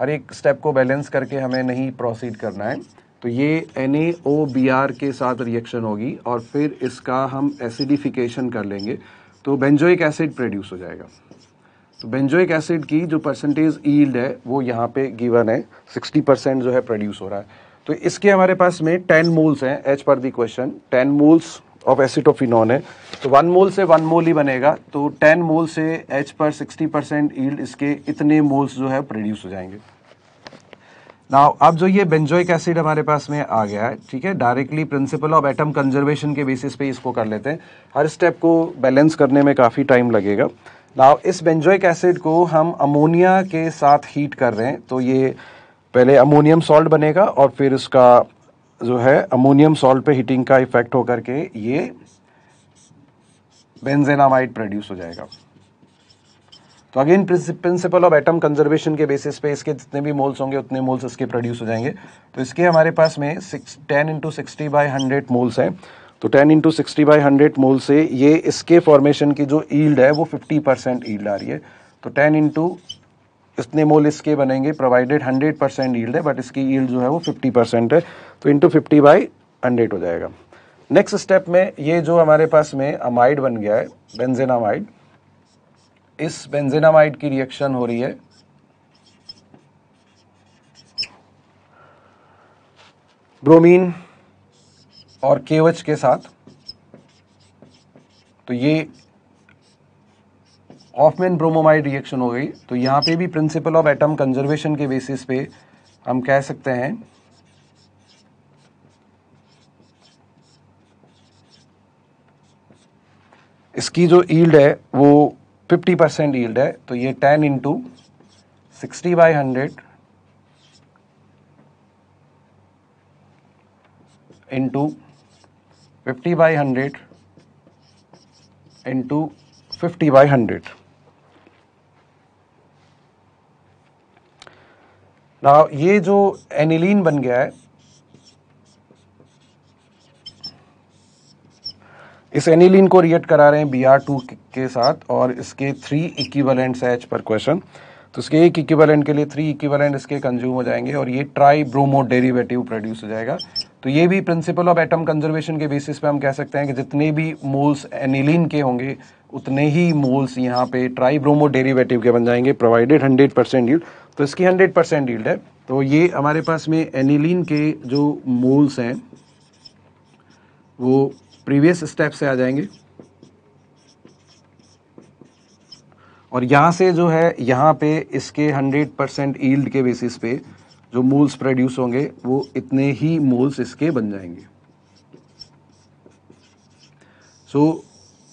हर एक स्टेप को बैलेंस करके हमें नहीं प्रोसीड करना है। तो ये N A O B R के साथ रिएक्शन होगी और फिर इसका हम एसिडिफिकेशन कर लेंगे तो बेंजोइक एसिड प्रोड्यूस हो जाएगा। तो बेंजोइक एसिड की जो परसेंटेज यील्ड है वो यहाँ पे गिवन है, साठ परसेंट जो है प्रोड्यूस हो रहा है। तो इसके हमारे पास में दस मोल्स हैं, एच पर दी क्वेश्चन दस मोल्स ऑफ एसिटोफिनॉन है, तो वन मोल से वन मोल ही बनेगा। तो दस मोल से एच पर साठ परसेंट यील्ड, इसके इतने मोल्स जो है प्रोड्यूस हो जाएंगे। नाउ अब जो ये बेंजोइक एसिड हमारे पास में आ गया है, ठीक है, directly principle of atom conservation के बेसिस पे इसको कर लेते हैं, हर स्टेप को बैलेंस करने में काफ़ी टाइम लगेगा। नाउ इस बेंजोइक एसिड को हम अमोनिया के साथ हीट कर रहे हैं, तो ये पहले अमोनियम सॉल्ट बनेगा और फिर इसका जो है अमोनियम सॉल्ट पे हीटिंग का इफेक्ट होकर के ये बेंजेनामाइड प्रोड्यूस हो जाएगा। तो again principle of atom conservation के बेसिस पे इसके जितने भी मोल्स होंगे उतने मोल्स इसके प्रोड्यूस हो जाएंगे। तो इसके हमारे पास में six ten into sixty by hundred moles हैं, तो ten into sixty by hundred mole से ये इसके फॉर्मेशन की जो यील्ड है वो पचास परसेंट यील्ड आ रही है। तो टेन इंटू इतने मोल इसके बनेंगे, प्रोवाइडेड हंड्रेड परसेंट यील्ड है, बट इसकी यील्ड जो है वो पचास परसेंट है, तो इंटू फिफ्टी बाई हंड्रेड हो जाएगा। नेक्स्ट स्टेप में ये जो हमारे पास में अमाइड बन गया है, बेंजेनामाइड, इस बेंजेनामाइड की रिएक्शन हो रही है ब्रोमीन और केएच के साथ। तो ये ऑफमैन ब्रोमोमाइड रिएक्शन हो गई। तो यहाँ पे भी प्रिंसिपल ऑफ एटम कंजर्वेशन के बेसिस पे हम कह सकते हैं इसकी जो यील्ड है वो पचास परसेंट यील्ड है, तो ये ten into sixty by hundred into fifty by hundred into fifty by hundred. Now ये जो एनिलीन बन गया है, इस एनिलीन को रिएक्ट करा रहे हैं बी आर टू के साथ और इसके थ्री इक्विवेलेंट्स है एच पर क्वेश्चन। तो इसके एक इक्विवेलेंट के लिए थ्री इक्विवेलेंट इसके कंज्यूम हो जाएंगे और ये ट्राई ब्रोमो डेरिवेटिव प्रोड्यूस हो जाएगा। तो ये भी प्रिंसिपल ऑफ एटम कंजर्वेशन के बेसिस पे हम कह सकते हैं कि जितने भी मोल्स एनिलीन के होंगे उतने ही मोल्स यहाँ पे ट्राई ब्रोमो डेरिवेटिव के बन जाएंगे, प्रोवाइडेड हंड्रेड परसेंट यील्ड। तो इसकी हंड्रेड परसेंट यील्ड है, तो ये हमारे पास में एनिलीन के जो मोल्स हैं वो प्रीवियस स्टेप से आ जाएंगे और यहाँ से जो है यहाँ पे इसके हंड्रेड परसेंट यील्ड के बेसिस पे जो मोल्स प्रोड्यूस होंगे वो इतने ही मोल्स इसके बन जाएंगे। सो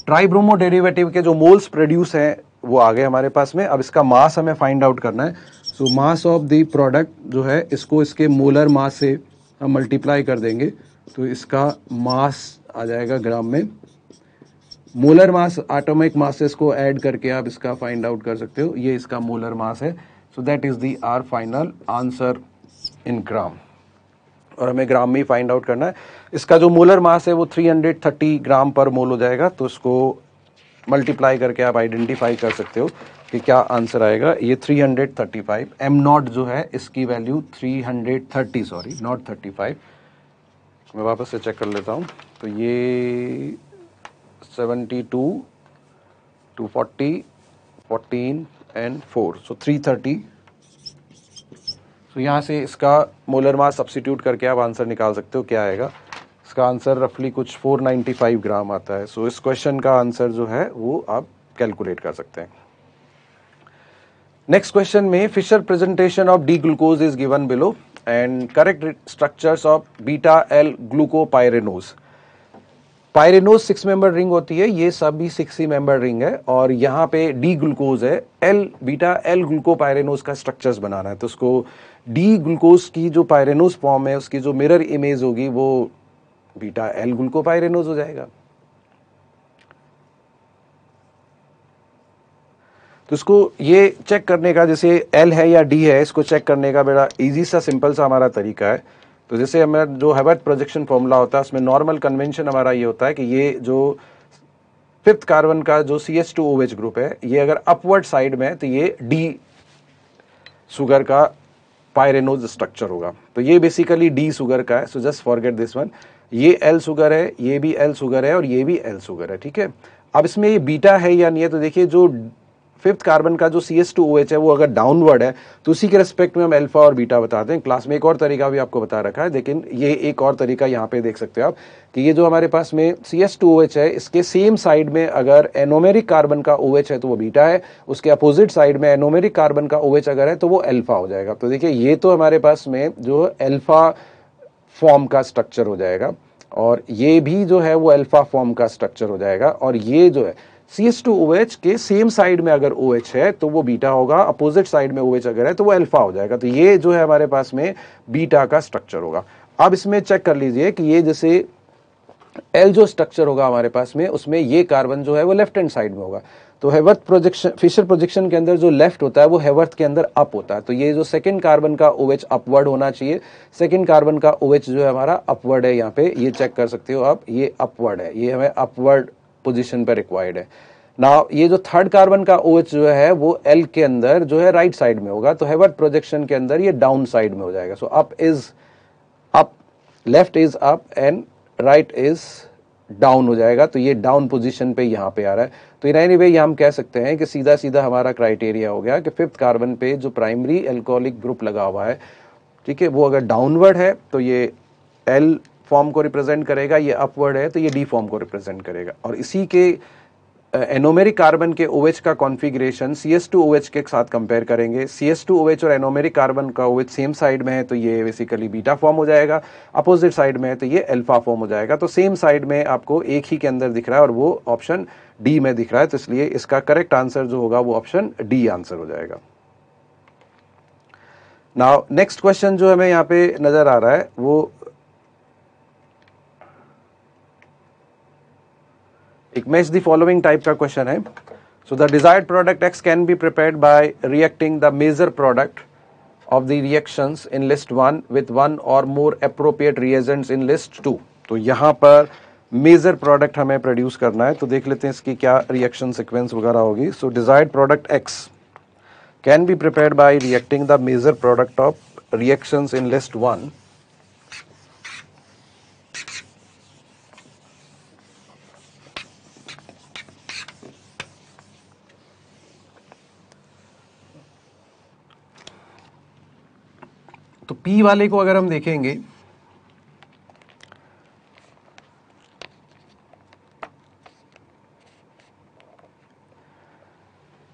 ट्राइब्रोमो डेरिवेटिव के जो मोल्स प्रोड्यूस हैं वो आ गए हमारे पास में। अब इसका मास हमें फाइंड आउट करना है। So mass of the product जो है इसको इसके मोलर मास से हम मल्टीप्लाई कर देंगे, तो इसका मास आ जाएगा ग्राम में। मोलर मास एटॉमिक मासेस को ऐड करके आप इसका फाइंड आउट कर सकते हो, ये इसका मोलर मास है। So that is the our final answer in gram, और हमें ग्राम में ही फाइंड आउट करना है। इसका जो मोलर मास है वो तीन सौ तीस ग्राम पर मोल हो जाएगा, तो इसको मल्टीप्लाई करके आप आइडेंटिफाई कर सकते हो कि क्या आंसर आएगा। ये तीन सौ पैंतीस, एम नॉट जो है इसकी वैल्यू तीन सौ तीस, सॉरी नॉट पैंतीस, मैं वापस से चेक कर लेता हूँ। तो ये seventy two, two forty, fourteen and four, so three thirty. So यहाँ से इसका मोलर मास सब्स्टिट्यूट करके आप आंसर निकाल सकते हो क्या आएगा। इसका आंसर रफली कुछ फोर नाइन्टी फाइव ग्राम आता है। सो so, इस क्वेश्चन का आंसर जो है वो आप कैलकुलेट कर सकते हैं। नेक्स्ट क्वेश्चन में Fischer presentation of D glucose is given below and correct structures of beta L glucopyranose. Pyranose six member ring होती है, ये सब भी सिक्स ही मेंबर रिंग है और यहाँ पे डी ग्लूकोज है, एल बीटा एल ग्लूकोपायरेनोज का स्ट्रक्चर्स बनाना है। तो उसको डी ग्लूकोज की जो पायरेनोज फॉर्म है उसकी जो मिरर इमेज होगी वो बीटा एल ग्लूकोपायरेनोज हो जाएगा। तो इसको ये चेक करने का, जैसे एल है या डी है, इसको चेक करने का बड़ा इजी सा सिंपल सा हमारा तरीका है। तो जैसे हमारा जो हैबर्ट प्रोजेक्शन फॉर्मूला होता है उसमें नॉर्मल कन्वेंशन हमारा ये होता है कि ये जो फिफ्थ कार्बन का जो C H two O H group है, ये अगर अपवर्ड साइड में है तो ये डी सुगर का पायरेनोज स्ट्रक्चर होगा। तो ये बेसिकली डी सुगर का है, so just forget this one. ये एल सुगर है, ये भी एल सुगर है और ये भी एल सुगर है, ठीक है। अब इसमें ये बीटा है या नहीं है, तो देखिए जो फिफ्थ कार्बन का जो C S two O H है वो अगर डाउनवर्ड है तो उसी के रेस्पेक्ट में हम अल्फा और बीटा बताते हैं। क्लास में एक और तरीका भी आपको बता रखा है, लेकिन ये एक और तरीका यहाँ पे देख सकते हो आप कि ये जो हमारे पास में C S two O H है, इसके सेम साइड में अगर एनोमेरिक कार्बन का ओ एच है तो वो बीटा है, उसके अपोजिट साइड में एनोमेरिक कार्बन का ओ एच अगर है तो वो अल्फा हो जाएगा। तो देखिए ये तो हमारे पास में जो अल्फा फॉर्म का स्ट्रक्चर हो जाएगा और ये भी जो है वो अल्फा फॉर्म का स्ट्रक्चर हो जाएगा। और ये जो है C H two O H के सेम साइड में अगर OH है तो वो बीटा होगा, अपोजिट साइड में OH अगर है तो वो अल्फा हो जाएगा। तो ये जो है हमारे पास में बीटा का स्ट्रक्चर होगा। अब इसमें चेक कर लीजिए कि ये जैसे L जो स्ट्रक्चर होगा हमारे पास में, उसमें ये कार्बन जो है वो लेफ्ट हैंड साइड में होगा। तो हैवर्थ प्रोजेक्शन, फिशर प्रोजेक्शन के अंदर जो लेफ्ट होता है वो हैवर्थ के अंदर अप होता है। तो ये जो सेकंड कार्बन का OH अपवर्ड होना चाहिए, सेकंड कार्बन का OH जो है हमारा अपवर्ड है। यहाँ पे ये चेक कर सकते हो आप, ये अपवर्ड है, ये हमें अपवर्ड पोजीशन पर रिक्वायर्ड है। नाउ ये जो थर्ड कार्बन का OH जो है वो L के अंदर जो है राइट साइड में होगा, तो हैवर्थ प्रोजेक्शन के अंदर ये डाउन साइड में हो जाएगा। So up is up, left is up and right is down हो जाएगा। तो ये डाउन पोजीशन पे यहाँ पे आ रहा है। तो इन एनी वे ये हम कह सकते हैं कि सीधा सीधा हमारा क्राइटेरिया हो गया कि फिफ्थ कार्बन पे जो प्राइमरी एल्कोहलिक ग्रुप लगा हुआ है, ठीक है, वो अगर डाउनवर्ड है तो ये L फॉर्म को रिप्रेजेंट करेगा, ये अपवर्ड है तो ये डी फॉर्म को रिप्रेजेंट करेगा। और इसी के एनोमेरिक कार्बन के ओएच का configuration C H two O H के साथ कंपेयर करेंगे। C H two O H और एनोमेरिक कार्बन का ओएच सेम साइड में है तो ये बेसिकली बीटा फॉर्म हो जाएगा, अपोजिट साइड में है तो ये अल्फा फॉर्म हो जाएगा। तो सेम साइड में आपको एक ही के अंदर दिख रहा है और वो ऑप्शन डी में दिख रहा है, तो इसलिए इसका करेक्ट आंसर जो होगा वो ऑप्शन डी आंसर हो जाएगा। नाउ नेक्स्ट क्वेश्चन जो हमें यहाँ पे नजर आ रहा है वो It matches the following type का क्वेश्चन है। So the desired product X can be prepared by reacting the major product of the reactions in list one with one or more appropriate reagents in list two। तो यहाँ पर major product हमें produce करना है, तो देख लेते हैं इसकी क्या reaction sequence वगैरह होगी। So desired product X can be prepared by reacting the major product of reactions in list one। तो P वाले को अगर हम देखेंगे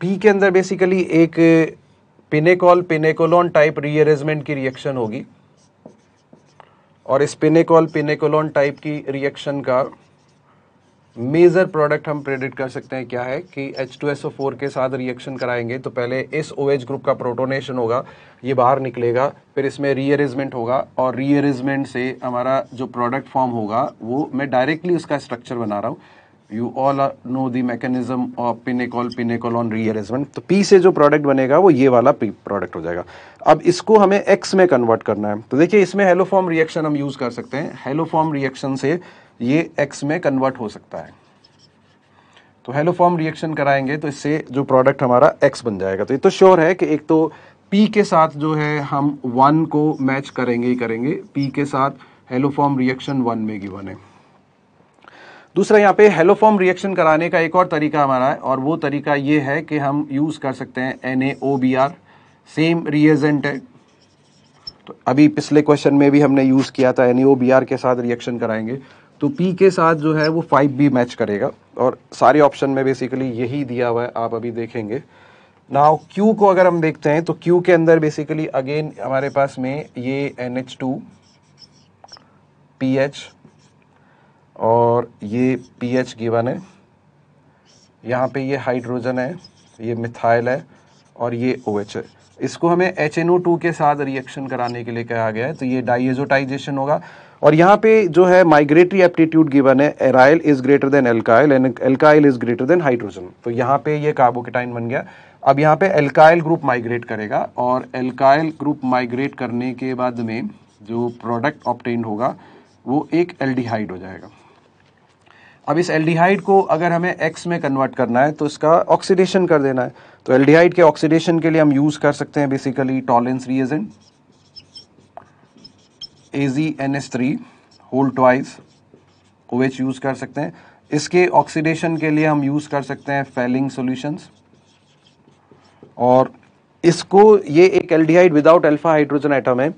P के अंदर बेसिकली एक पिनेकॉल पिनेकोलोन टाइप रीअरेंजमेंट की रिएक्शन होगी और इस पिनेकॉल पिनेकोलोन टाइप की रिएक्शन का मेजर प्रोडक्ट हम प्रेडिक्ट कर सकते हैं। क्या है कि H two S O four के साथ रिएक्शन कराएंगे तो पहले इस OH ग्रुप का प्रोटोनेशन होगा, ये बाहर निकलेगा, फिर इसमें रीअरेंजमेंट होगा और रीअरेंजमेंट से हमारा जो प्रोडक्ट फॉर्म होगा वो मैं डायरेक्टली उसका स्ट्रक्चर बना रहा हूँ। You all know the mechanism of pinacol pinacolone rearrangement. तो P से जो प्रोडक्ट बनेगा वो ये वाला P प्रोडक्ट हो जाएगा। अब इसको हमें X में कन्वर्ट करना है, तो देखिए इसमें हेलोफॉर्म रिएक्शन हम यूज़ कर सकते हैं। हेलोफॉर्म रिएक्शन से ये X में कन्वर्ट हो सकता है, तो हेलोफॉर्म रिएक्शन कराएंगे तो इससे जो प्रोडक्ट हमारा X बन जाएगा। तो ये तो श्योर है कि एक तो P के साथ जो है हम वन को मैच करेंगे ही करेंगे, P के साथ हेलोफॉर्म रिएक्शन वन में गिवन है। दूसरा यहाँ पे हेलोफॉर्म रिएक्शन कराने का एक और तरीका हमारा है और वो तरीका ये है कि हम यूज़ कर सकते हैं N A O B R, same reagent है। तो अभी पिछले क्वेश्चन में भी हमने यूज़ किया था, N A O B R के साथ रिएक्शन कराएंगे तो P के साथ जो है वो फाइव बी मैच करेगा और सारे ऑप्शन में बेसिकली यही दिया हुआ है, आप अभी देखेंगे। नाउ Q को अगर हम देखते हैं तो Q के अंदर बेसिकली अगेन हमारे पास में ये N H two P H और ये पी एच गिवन है, यहाँ पे ये हाइड्रोजन है, ये मिथाइल है और ये OH है। इसको हमें एच एन ओ टू के साथ रिएक्शन कराने के लिए कहा गया है, तो ये डाइएजोटाइजेशन होगा। और यहाँ पे जो है माइग्रेटरी एप्टीट्यूड गिवन है, aryl is greater than alkyl and alkyl is greater than hydrogen, तो यहाँ पे ये कार्बोकेटाइन बन गया अब यहाँ पे एल्काइल ग्रुप माइग्रेट करेगा और एल्काइल ग्रुप माइग्रेट करने के बाद में जो प्रोडक्ट ऑब्टेन होगा वो एक एल्डिहाइड हो जाएगा। अब इस एल्डिहाइड को अगर हमें एक्स में कन्वर्ट करना है तो इसका ऑक्सीडेशन कर देना है, तो एल्डिहाइड के ऑक्सीडेशन के लिए हम यूज़ कर सकते हैं basically Tollens reagent A G N S three whole twice O H use कर सकते हैं। इसके ऑक्सीडेशन के लिए हम यूज़ कर सकते हैं फेलिंग सॉल्यूशंस और इसको ये एक aldehyde without alpha hydrogen atom है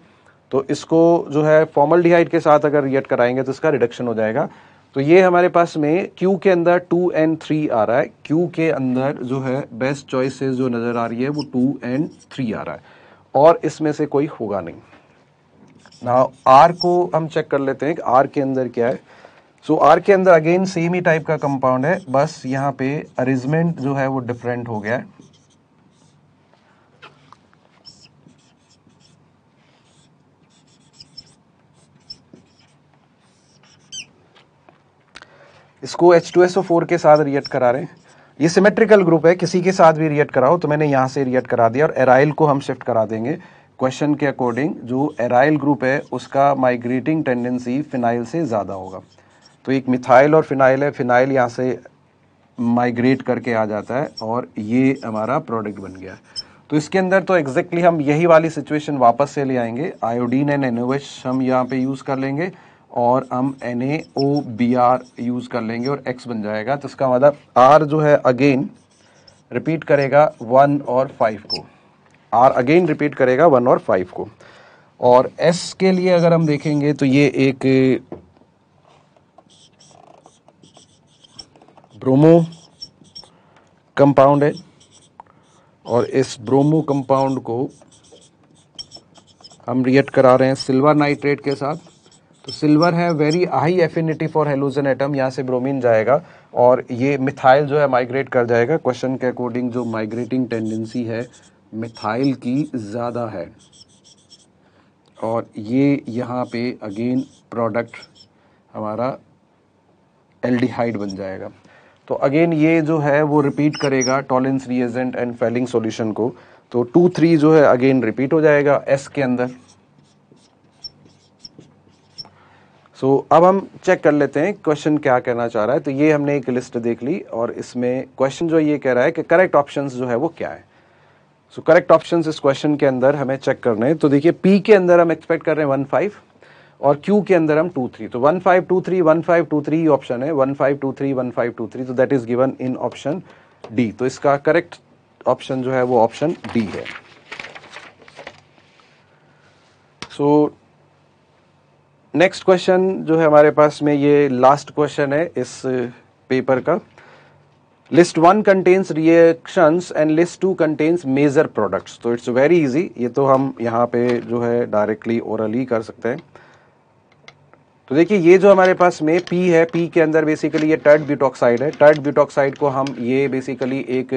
तो इसको जो है फॉर्मल्डिहाइड के साथ अगर रिएक्ट कराएंगे तो इसका रिडक्शन हो जाएगा। तो ये हमारे पास में Q के अंदर टू एन थ्री आ रहा है, Q के अंदर जो है बेस्ट चॉइसेस जो नज़र आ रही है वो टू एन थ्री आ रहा है और इसमें से कोई होगा नहीं। ना R को हम चेक कर लेते हैं कि R के अंदर क्या है। सो so, R के अंदर अगेन सेम ही टाइप का कंपाउंड है, बस यहाँ पे अरेंजमेंट जो है वो डिफरेंट हो गया है। इसको H two S O four के साथ रिएक्ट करा रहे हैं, ये सिमेट्रिकल ग्रुप है, किसी के साथ भी रिएक्ट कराओ, तो मैंने यहाँ से रिएक्ट करा दिया और एराइल को हम शिफ्ट करा देंगे क्वेश्चन के अकॉर्डिंग। जो एराइल ग्रुप है उसका माइग्रेटिंग टेंडेंसी फिनाइल से ज़्यादा होगा, तो एक मिथाइल और फिनाइल है, फिनाइल यहाँ से माइग्रेट करके आ जाता है और ये हमारा प्रोडक्ट बन गया है। तो इसके अंदर तो एग्जैक्टली हम यही वाली सिचुएशन वापस से ले आएंगे, iodine and N O H हम यहाँ पर यूज़ कर लेंगे और हम N A O B R use कर लेंगे और X बन जाएगा। तो इसका मतलब R जो है अगेन रिपीट करेगा वन और फाइव को, R अगेन रिपीट करेगा वन और फाइव को। और S के लिए अगर हम देखेंगे तो ये एक ब्रोमो कंपाउंड है और इस ब्रोमो कंपाउंड को हम रिएक्ट करा रहे हैं सिल्वर नाइट्रेट के साथ। तो सिल्वर है very high affinity for halogen atom, यहाँ से ब्रोमीन जाएगा और ये मिथाइल जो है माइग्रेट कर जाएगा। क्वेश्चन के अकॉर्डिंग जो माइग्रेटिंग टेंडेंसी है मिथाइल की ज़्यादा है और ये यहाँ पे अगेन प्रोडक्ट हमारा एल्डिहाइड बन जाएगा। तो अगेन ये जो है वो रिपीट करेगा Tollens reagent and Fehling solution को, तो टू थ्री जो है अगेन रिपीट हो जाएगा एस के अंदर। सो so, अब हम चेक कर लेते हैं क्वेश्चन क्या कहना चाह रहा है। तो ये हमने एक लिस्ट देख ली और इसमें क्वेश्चन जो ये कह रहा है कि करेक्ट ऑप्शंस जो है वो क्या है। सो करेक्ट ऑप्शंस इस क्वेश्चन के अंदर हमें चेक करने हैं। तो देखिए पी के अंदर हम एक्सपेक्ट कर रहे हैं वन फाइव और क्यू के अंदर हम टू थ्री, तो one five two three one five two three option है, one five two three one five two three, तो that is given in option D. तो इसका करेक्ट ऑप्शन जो है वो ऑप्शन डी है। सो so, नेक्स्ट क्वेश्चन जो है हमारे पास में ये लास्ट क्वेश्चन है इस पेपर का। List one contains reactions and list two contains major products, तो इट्स वेरी इजी, ये तो हम यहाँ पे जो है डायरेक्टली ओरली कर सकते हैं। तो देखिए ये जो हमारे पास में पी है, पी के अंदर बेसिकली ये टर्ट ब्यूटॉक्साइड है, टर्ट ब्यूटॉक्साइड को हम ये बेसिकली एक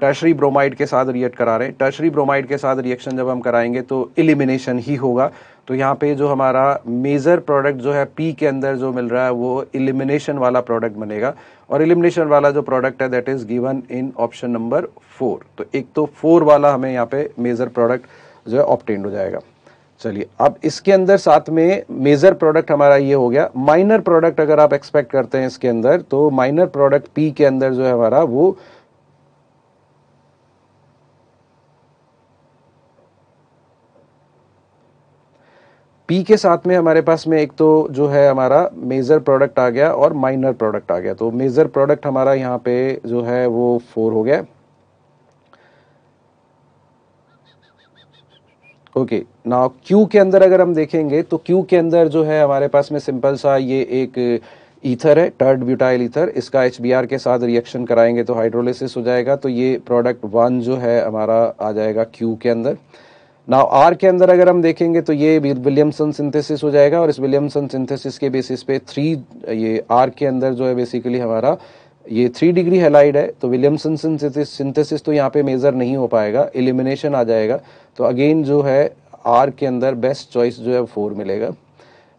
टर्शरी ब्रोमाइड के साथ रिएक्ट करा रहे हैं। टर्शरी ब्रोमाइड के साथ रिएक्शन जब हम कराएंगे तो एलिमिनेशन ही होगा, तो यहाँ पे जो हमारा मेजर प्रोडक्ट जो है पी के अंदर जो मिल रहा है वो एलिमिनेशन वाला प्रोडक्ट बनेगा और एलिमिनेशन वाला जो प्रोडक्ट है that is given in option number four. तो एक तो फोर वाला हमें यहाँ पे मेजर प्रोडक्ट जो है ऑब्टेंड हो जाएगा। चलिए अब इसके अंदर साथ में मेजर प्रोडक्ट हमारा ये हो गया, माइनर प्रोडक्ट अगर आप एक्सपेक्ट करते हैं इसके अंदर तो माइनर प्रोडक्ट पी के अंदर जो है हमारा वो पी के साथ में हमारे पास में एक तो जो है हमारा मेजर प्रोडक्ट आ गया और माइनर प्रोडक्ट आ गया, तो मेजर प्रोडक्ट हमारा यहाँ पे जो है वो फोर हो गया। ओके नाउ क्यू के अंदर अगर हम देखेंगे तो क्यू के अंदर जो है हमारे पास में सिंपल सा ये एक ईथर है, टर्ड ब्यूटाइल ईथर, इसका एच बी आर के साथ रिएक्शन कराएंगे तो हाइड्रोलिसिस हो जाएगा, तो ये प्रोडक्ट वन जो है हमारा आ जाएगा क्यू के अंदर। नाउ आर के अंदर अगर हम देखेंगे तो ये विलियमसन सिंथेसिस हो जाएगा और इस विलियमसन सिंथेसिस के बेसिस पे थ्री ये आर के अंदर जो है बेसिकली हमारा ये थ्री डिग्री हैलाइड है, तो विलियमसन सिंथेसिस तो यहाँ पे मेजर नहीं हो पाएगा, एलिमिनेशन आ जाएगा। तो अगेन जो है आर के अंदर बेस्ट चॉइस जो है फोर मिलेगा।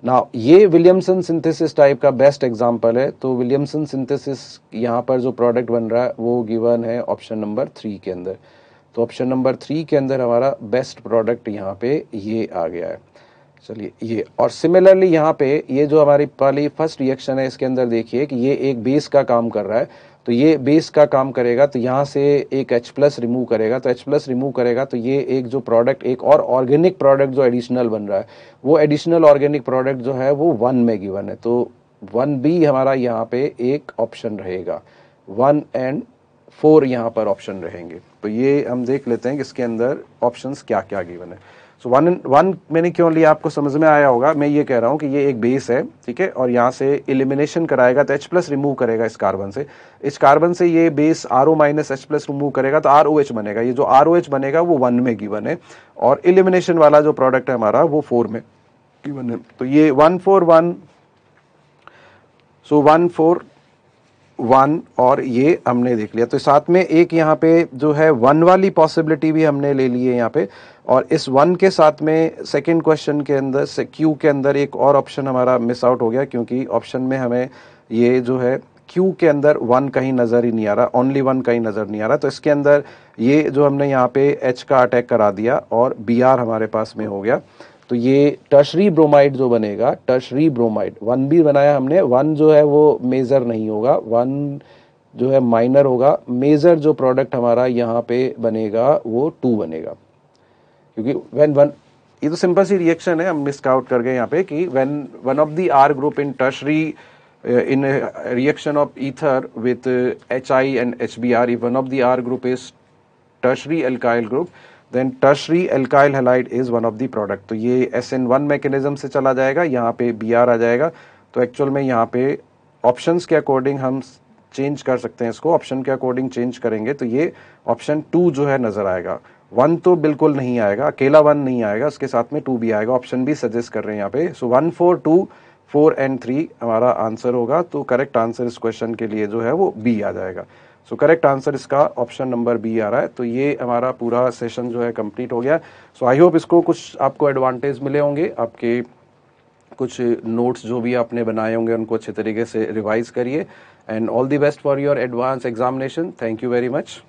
नाउ ये विलियमसन सिंथेसिस टाइप का बेस्ट एग्जांपल है, तो विलियमसन सिंथेसिस यहाँ पर जो प्रोडक्ट बन रहा है वो गिवन है ऑप्शन नंबर थ्री के अंदर। तो ऑप्शन नंबर थ्री के अंदर हमारा बेस्ट प्रोडक्ट यहाँ पे ये आ गया है। चलिए ये, और सिमिलरली यहाँ पे ये जो हमारी पहली फर्स्ट रिएक्शन है इसके अंदर देखिए कि ये एक बेस का काम कर रहा है, तो ये बेस का काम करेगा तो यहाँ से एक H प्लस रिमूव करेगा, तो H प्लस रिमूव करेगा तो ये एक जो प्रोडक्ट, एक और ऑर्गेनिक प्रोडक्ट जो एडिशनल बन रहा है, वो एडिशनल ऑर्गेनिक प्रोडक्ट जो है वो वन में गिवन है, तो वन बी हमारा यहाँ पे एक ऑप्शन रहेगा, वन एंड फोर यहाँ पर ऑप्शन रहेंगे। तो ये हम देख लेते हैं कि इसके अंदर ऑप्शंस क्या क्या गिवन है। सो वन वन मैंने क्यों लिया आपको समझ में आया होगा, मैं ये कह रहा हूँ कि ये एक बेस है, ठीक है, और यहाँ से एलिमिनेशन कराएगा तो H प्लस रिमूव करेगा इस कार्बन से, इस कार्बन से ये base R O minus H plus remove करेगा तो आर ओ एच बनेगा, ये जो आर ओ एच बनेगा वो वन में गिवन है, और एलिमिनेशन वाला जो प्रोडक्ट है हमारा वो फोर में गिवन है। तो ये one four one, so one four one, और ये हमने देख लिया। तो साथ में एक यहाँ पे जो है वन वाली पॉसिबिलिटी भी हमने ले ली है यहाँ पे, और इस वन के साथ में सेकंड क्वेश्चन के अंदर से क्यू के अंदर एक और ऑप्शन हमारा मिस आउट हो गया, क्योंकि ऑप्शन में हमें ये जो है क्यू के अंदर वन कहीं नज़र ही नहीं आ रहा, ओनली वन कहीं नज़र नहीं आ रहा, तो इसके अंदर ये जो हमने यहाँ पे एच का अटैक करा दिया और बी आर हमारे पास में हो गया। तो ये टर्शरी ब्रोमाइड जो बनेगा, टर्शरी ब्रोमाइड वन भी बनाया हमने, वन जो है वो मेजर नहीं होगा, वन जो है माइनर होगा, मेजर जो प्रोडक्ट हमारा यहाँ पे बनेगा वो टू बनेगा, क्योंकि व्हेन वन, ये तो सिंपल सी रिएक्शन है, हम मिस्ड आउट कर गए यहाँ पे कि when one of the R group in tertiary in reaction of ether with H I and H B R, one of the R group is tertiary alkyl group, then tertiary alkyl halide is one of the product. तो ये S N one mechanism से चला जाएगा, यहाँ पे B are आ जाएगा। तो actual में यहाँ पे ऑप्शंस के अकॉर्डिंग हम चेंज कर सकते हैं इसको, ऑप्शन के अकॉर्डिंग चेंज करेंगे तो ये ऑप्शन टू जो है नज़र आएगा, वन तो बिल्कुल नहीं आएगा, अकेला वन नहीं आएगा, उसके साथ में टू भी आएगा, ऑप्शन भी सजेस्ट कर रहे हैं यहाँ पे। So one four two four and three हमारा आंसर होगा, तो करेक्ट आंसर इस क्वेश्चन के लिए जो है वो बी आ जाएगा। सो करेक्ट आंसर इसका ऑप्शन नंबर बी आ रहा है। तो ये हमारा पूरा सेशन जो है कंप्लीट हो गया। सो आई होप इसको कुछ आपको एडवांटेज मिले होंगे, आपके कुछ नोट्स जो भी आपने बनाए होंगे उनको अच्छे तरीके से रिवाइज करिए, and all the best for your advance examination. Thank you very much.